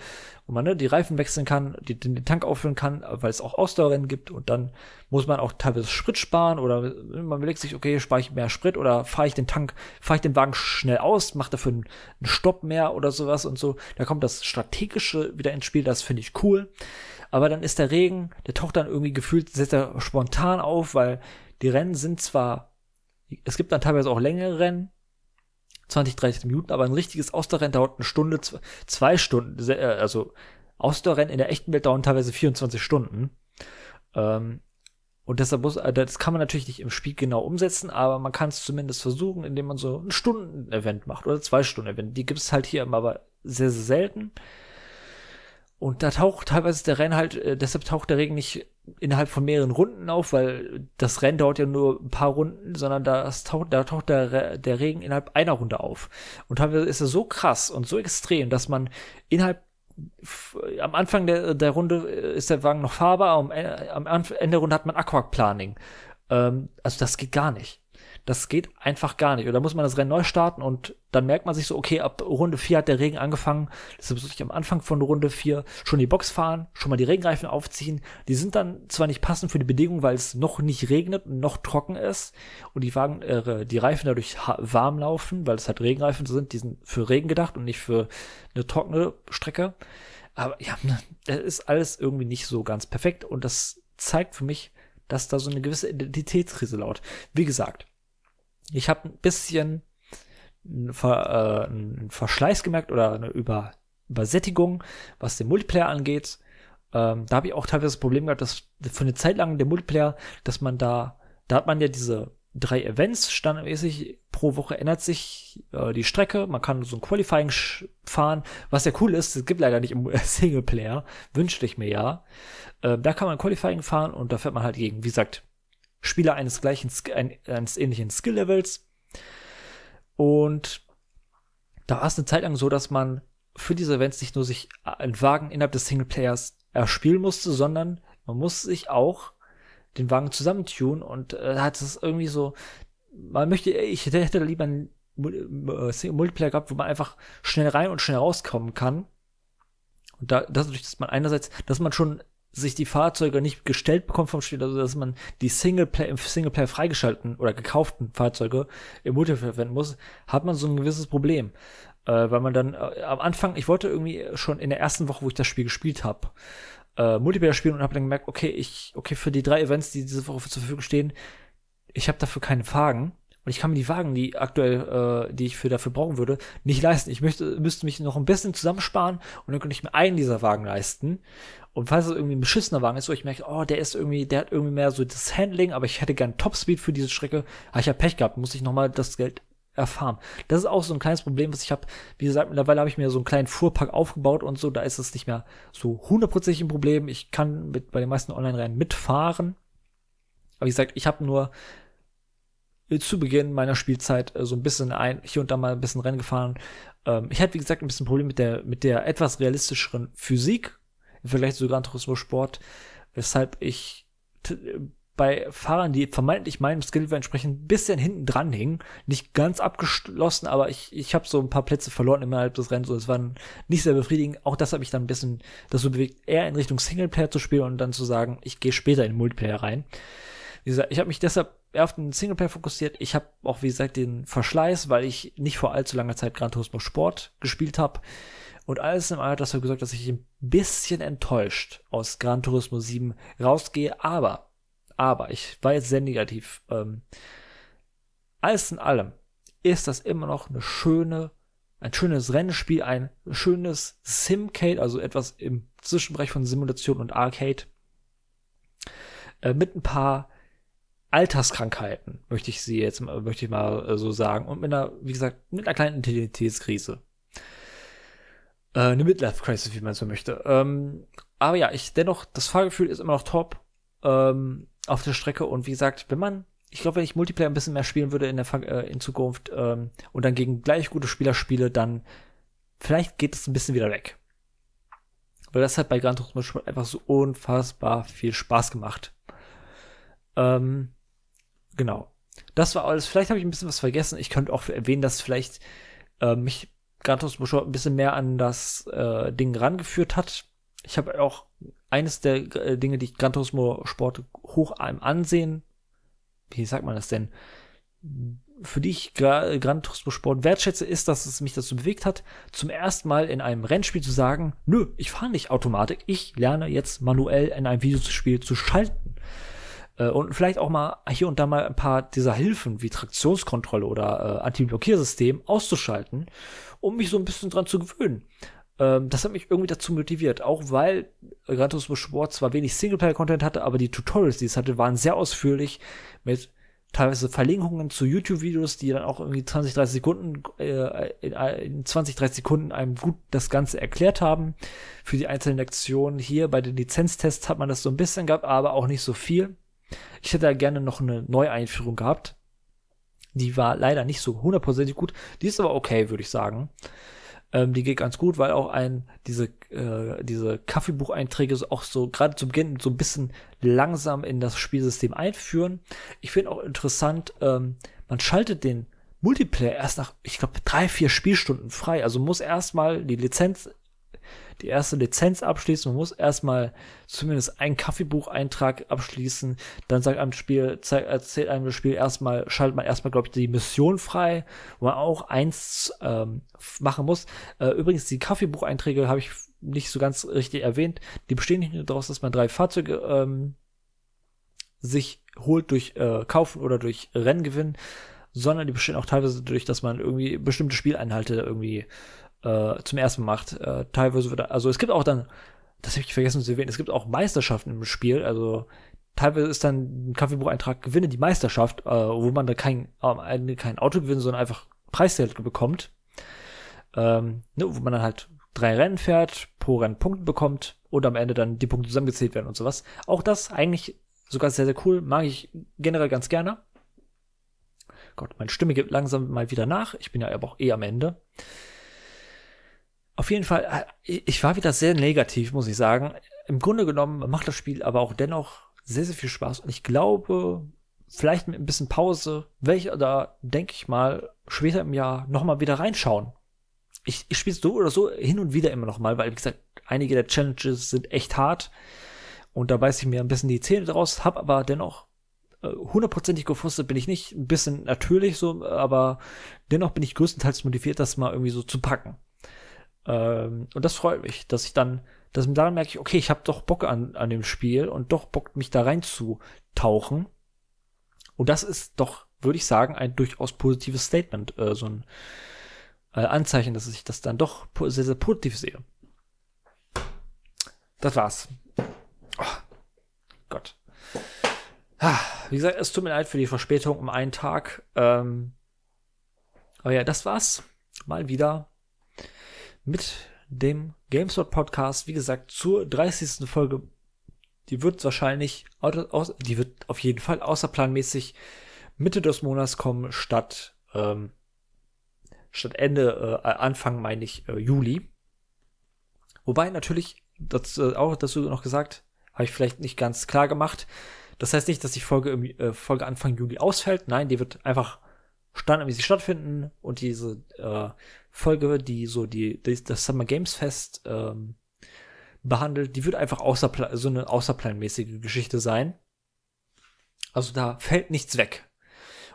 wo man, ne, die Reifen wechseln kann, den Tank auffüllen kann, weil es auch Ausdauerrennen gibt, und dann muss man auch teilweise Sprit sparen, oder man überlegt sich, okay, spare ich mehr Sprit oder fahre ich den Wagen schnell aus, mache dafür einen Stopp mehr oder sowas und so. Da kommt das Strategische wieder ins Spiel, das finde ich cool. Aber dann ist der Regen, der taucht dann irgendwie gefühlt, setzt er spontan auf, weil die Rennen sind zwar, es gibt dann teilweise auch längere Rennen, 20, 30 Minuten, aber ein richtiges Ausdauerrennen dauert eine Stunde, 2 Stunden, also Ausdauerrennen in der echten Welt dauern teilweise 24 Stunden. Und deshalb das kann man natürlich nicht im Spiel genau umsetzen, aber man kann es zumindest versuchen, indem man so ein Stunden-Event macht oder 2-Stunden-Event. Die gibt es halt hier aber sehr, sehr selten. Und da taucht teilweise der Rennen halt, deshalb taucht der Regen nicht innerhalb von mehreren Runden auf, weil das Rennen dauert ja nur ein paar Runden, sondern da taucht der Regen innerhalb einer Runde auf. Und teilweise ist er so krass und so extrem, dass man am Anfang der Runde ist der Wagen noch fahrbar, am Ende der Runde hat man Aquaplaning. Also das geht gar nicht. Das geht einfach gar nicht. Oder muss man das Rennen neu starten, und dann merkt man sich so, okay, ab Runde 4 hat der Regen angefangen. Deshalb muss ich am Anfang von Runde 4 schon die Box fahren, schon mal die Regenreifen aufziehen. Die sind dann zwar nicht passend für die Bedingungen, weil es noch nicht regnet und noch trocken ist und die Reifen dadurch warm laufen, weil es halt Regenreifen sind, die sind für Regen gedacht und nicht für eine trockene Strecke. Aber ja, das ist alles irgendwie nicht so ganz perfekt, und das zeigt für mich, dass da so eine gewisse Identitätskrise lauert. Wie gesagt, ich habe ein bisschen einen Verschleiß gemerkt oder eine Übersättigung, was den Multiplayer angeht. Da habe ich auch teilweise das Problem gehabt, dass für eine Zeit lang der Multiplayer, dass man da hat man ja diese 3 Events standardmäßig, pro Woche ändert sich die Strecke, man kann so ein Qualifying fahren, was ja cool ist, das gibt leider nicht im Singleplayer, wünschte ich mir ja. Da kann man Qualifying fahren, und da fährt man halt gegen, wie gesagt, Spieler eines ähnlichen Skill-Levels. Und da war es eine Zeit lang so, dass man für diese Events nicht nur sich einen Wagen innerhalb des Singleplayers erspielen musste, sondern man muss sich auch den Wagen zusammentun, und hat es irgendwie so, ich hätte lieber einen Multiplayer gehabt, wo man einfach schnell rein und schnell rauskommen kann. Und dass man einerseits, dass man schon sich die Fahrzeuge nicht gestellt bekommt vom Spiel, also dass man die im Singleplayer freigeschalten oder gekauften Fahrzeuge im Multiplayer verwenden muss, hat man so ein gewisses Problem. Weil man dann am Anfang, ich wollte irgendwie schon in der ersten Woche, wo ich das Spiel gespielt habe, Multiplayer spielen, und habe dann gemerkt, okay, für die 3 Events, die diese Woche zur Verfügung stehen, ich habe dafür keinen Wagen, und ich kann mir die Wagen, die aktuell, die ich dafür brauchen würde, nicht leisten. Ich müsste mich noch ein bisschen zusammensparen, und dann könnte ich mir einen dieser Wagen leisten. Und falls es irgendwie ein beschissener Wagen ist, so ich merke, oh, der hat irgendwie mehr so das Handling, aber ich hätte gern Topspeed für diese Strecke, habe ich ja Pech gehabt, muss ich nochmal das Geld erfahren. Das ist auch so ein kleines Problem, was ich habe. Wie gesagt, mittlerweile habe ich mir so einen kleinen Fuhrpark aufgebaut und so, da ist es nicht mehr so hundertprozentig ein Problem. Ich kann bei den meisten Online-Rennen mitfahren. Aber wie gesagt, ich habe nur zu Beginn meiner Spielzeit so ein bisschen hier und da mal ein bisschen Rennen gefahren. Ich hatte, wie gesagt, ein bisschen Problem mit der etwas realistischeren Physik, im Vergleich zu Gran Turismo Sport, weshalb ich bei Fahrern, die vermeintlich meinem Skill entsprechend ein bisschen hinten dran hingen, nicht ganz abgeschlossen, aber ich habe so ein paar Plätze verloren innerhalb des Rennens, und es war nicht sehr befriedigend. Auch das habe ich dann ein bisschen dazu bewegt, eher in Richtung Singleplayer zu spielen und dann zu sagen, ich gehe später in den Multiplayer rein. Wie gesagt, ich habe mich deshalb eher auf den Singleplayer fokussiert. Ich habe auch, wie gesagt, den Verschleiß, weil ich nicht vor allzu langer Zeit Gran Turismo Sport gespielt habe. Und alles im All hat dafür gesorgt, dass ich ein bisschen enttäuscht aus Gran Turismo 7 rausgehe. Aber, ich war jetzt sehr negativ. Alles in allem ist das immer noch ein schönes Rennspiel, ein schönes Simcade, also etwas im Zwischenbereich von Simulation und Arcade. Mit ein paar Alterskrankheiten, möchte ich mal so sagen. Und wie gesagt, mit einer kleinen Identitätskrise. Eine Midlife-Crisis, wie man so möchte. Aber ja, dennoch, das Fahrgefühl ist immer noch top. auf der Strecke. Und wie gesagt, wenn ich Multiplayer ein bisschen mehr spielen würde in Zukunft und dann gegen gleich gute Spieler spiele, dann vielleicht geht es ein bisschen wieder weg. Weil das hat bei Gran Turismo einfach so unfassbar viel Spaß gemacht. Genau. Das war alles. Vielleicht habe ich ein bisschen was vergessen. Ich könnte auch erwähnen, dass vielleicht mich Gran Turismo ein bisschen mehr an das Ding rangeführt hat. Ich habe auch eines der Dinge, die ich Gran Turismo Sport hoch im Ansehen, wie sagt man das denn, für die ich Gran Turismo Sport wertschätze, ist, dass es mich dazu bewegt hat, zum ersten Mal in einem Rennspiel zu sagen, nö, ich fahre nicht Automatik, ich lerne jetzt manuell in einem Videospiel zu schalten. Und vielleicht auch mal hier und da mal ein paar dieser Hilfen wie Traktionskontrolle oder Anti-Blockiersystem auszuschalten, um mich so ein bisschen dran zu gewöhnen. Das hat mich irgendwie dazu motiviert, auch weil Gran Turismo Sport zwar wenig Singleplayer-Content hatte, aber die Tutorials, die es hatte, waren sehr ausführlich mit teilweise Verlinkungen zu YouTube-Videos, die dann auch irgendwie 20, 30 Sekunden einem gut das Ganze erklärt haben. Für die einzelnen Lektionen hier bei den Lizenztests hat man das so ein bisschen gehabt, aber auch nicht so viel. Ich hätte da gerne noch eine Neueinführung gehabt. Die war leider nicht so hundertprozentig gut. Die ist aber okay, würde ich sagen. Die geht ganz gut, weil auch diese Kaffeebucheinträge auch so gerade zu Beginn so ein bisschen langsam in das Spielsystem einführen. Ich finde auch interessant, man schaltet den Multiplayer erst nach, ich glaube, 3, 4 Spielstunden frei. Also muss erstmal die erste Lizenz abschließen. Man muss erstmal zumindest einen Kaffeebucheintrag abschließen. Dann sagt einem das Spiel, erzählt einem das Spiel erstmal, schaltet man erstmal, glaube ich, die Mission frei, wo man auch eins machen muss. Übrigens, die Kaffeebucheinträge habe ich nicht so ganz richtig erwähnt. Die bestehen nicht nur daraus, dass man 3 Fahrzeuge sich holt durch Kaufen oder durch Renngewinn, sondern die bestehen auch teilweise dadurch, dass man irgendwie bestimmte Spieleinhalte irgendwie zum ersten Mal macht. Teilweise wird, also es gibt auch dann, das habe ich vergessen zu erwähnen, es gibt auch Meisterschaften im Spiel, also teilweise ist dann ein Kaffeebucheintrag, gewinne die Meisterschaft, wo man da kein Auto gewinnt, sondern einfach Preisgeld bekommt, wo man dann halt 3 Rennen fährt, pro Rennen Punkte bekommt und am Ende dann die Punkte zusammengezählt werden und sowas. Auch das eigentlich sogar sehr, sehr cool, mag ich generell ganz gerne. Gott, meine Stimme gibt langsam mal wieder nach, ich bin ja aber auch am Ende. Auf jeden Fall, ich war wieder sehr negativ, muss ich sagen. Im Grunde genommen macht das Spiel aber auch dennoch sehr, sehr viel Spaß. Und ich glaube, vielleicht mit ein bisschen Pause, denke ich mal, später im Jahr noch mal wieder reinschauen. Ich spiele es so oder so hin und wieder immer noch mal, weil, wie gesagt, einige der Challenges sind echt hart. Und da beiße ich mir ein bisschen die Zähne draus, habe aber dennoch hundertprozentig gefrustet bin ich nicht. Ein bisschen natürlich so, aber dennoch bin ich größtenteils motiviert, das mal irgendwie so zu packen. Und das freut mich, daran merke ich, okay, ich habe doch Bock an dem Spiel und doch Bock, mich da reinzutauchen. Und das ist doch, würde ich sagen, ein durchaus positives Statement, so ein Anzeichen, dass ich das dann doch sehr, sehr positiv sehe. Das war's. Oh, Gott. Wie gesagt, es tut mir leid für die Verspätung um einen Tag. Aber ja, das war's. Mal wieder mit dem Gamesload Podcast, wie gesagt, zur 30. Folge. Die wird auf jeden Fall außerplanmäßig Mitte des Monats kommen, statt Anfang, meine ich, Juli. Wobei natürlich, auch dazu noch gesagt, habe ich vielleicht nicht ganz klar gemacht, das heißt nicht, dass die Folge Folge Anfang Juli ausfällt, nein, die wird einfach standardmäßig stattfinden und diese Folge, die so das Summer Games Fest behandelt, die wird einfach so eine außerplanmäßige Geschichte sein. Also da fällt nichts weg.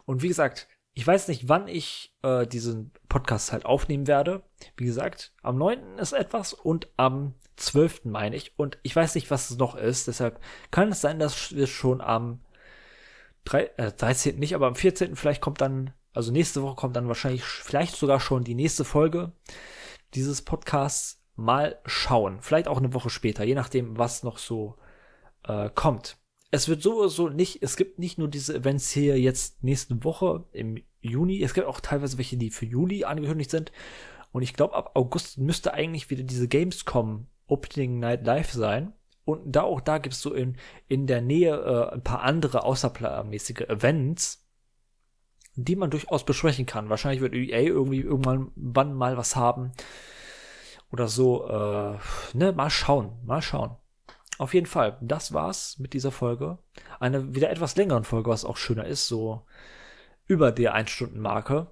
Und wie gesagt, ich weiß nicht, wann ich diesen Podcast halt aufnehmen werde. Wie gesagt, am 9. ist etwas und am 12. meine ich. Und ich weiß nicht, was es noch ist. Deshalb kann es sein, dass wir schon am 13. nicht, aber am 14. vielleicht kommt dann, also nächste Woche kommt dann wahrscheinlich vielleicht sogar schon die nächste Folge dieses Podcasts. Mal schauen. Vielleicht auch eine Woche später, je nachdem, was noch so kommt. Es wird sowieso nicht, es gibt nicht nur diese Events hier jetzt nächste Woche im Juni, es gibt auch teilweise welche, die für Juli angekündigt sind. Und ich glaube, ab August müsste eigentlich wieder diese Gamescom Opening Night Live sein. Und da auch da gibt es so in der Nähe ein paar andere außerplanmäßige Events, die man durchaus besprechen kann. Wahrscheinlich wird EA irgendwie irgendwann mal was haben oder so. Ne? Mal schauen, mal schauen. Auf jeden Fall, das war's mit dieser Folge. Eine wieder etwas längeren Folge, was auch schöner ist, so über der 1-Stunden-Marke.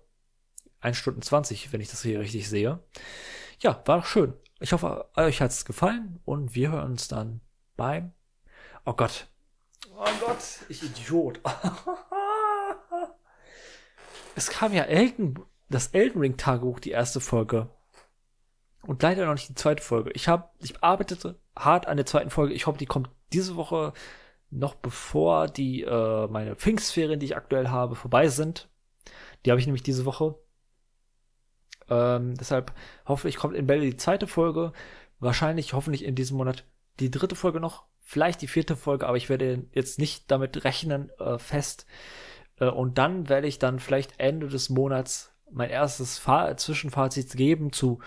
1 Stunden 20, wenn ich das hier richtig sehe. Ja, war doch schön. Ich hoffe, euch hat es gefallen und wir hören uns dann beim... Oh Gott. Oh Gott, ich Idiot. Es kam ja das Elden Ring Tagebuch, die erste Folge. Und leider noch nicht die zweite Folge. Ich arbeitete hart an der zweiten Folge. Ich hoffe, die kommt diese Woche noch, bevor die meine Pfingstferien, die ich aktuell habe, vorbei sind. Die habe ich nämlich diese Woche. Deshalb hoffe ich, kommt in Bälde die zweite Folge. Wahrscheinlich, hoffentlich in diesem Monat die dritte Folge noch. Vielleicht die vierte Folge, aber ich werde jetzt nicht damit rechnen, fest. Und dann werde ich dann vielleicht Ende des Monats mein erstes Zwischenfazit geben zu,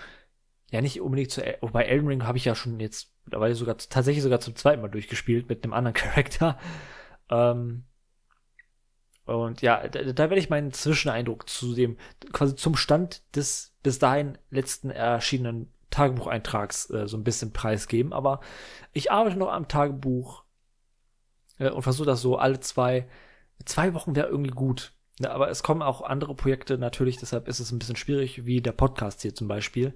ja nicht unbedingt zu, wobei Elden Ring habe ich ja schon jetzt mittlerweile tatsächlich sogar zum zweiten Mal durchgespielt mit einem anderen Charakter. Und ja, da werde ich meinen Zwischeneindruck zu dem, quasi zum Stand des bis dahin letzten erschienenen Tagebucheintrags so ein bisschen preisgeben. Aber ich arbeite noch am Tagebuch und versuche das so alle zwei Wochen wäre irgendwie gut. Ja, aber es kommen auch andere Projekte natürlich, deshalb ist es ein bisschen schwierig, wie der Podcast hier zum Beispiel.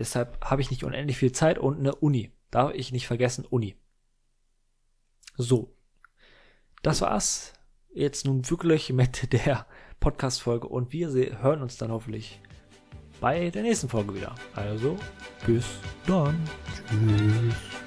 Deshalb habe ich nicht unendlich viel Zeit und eine Uni. Darf ich nicht vergessen, Uni. So. Das war's. Jetzt nun wirklich mit der Podcast-Folge und wir hören uns dann hoffentlich bei der nächsten Folge wieder. Also, bis dann. Tschüss.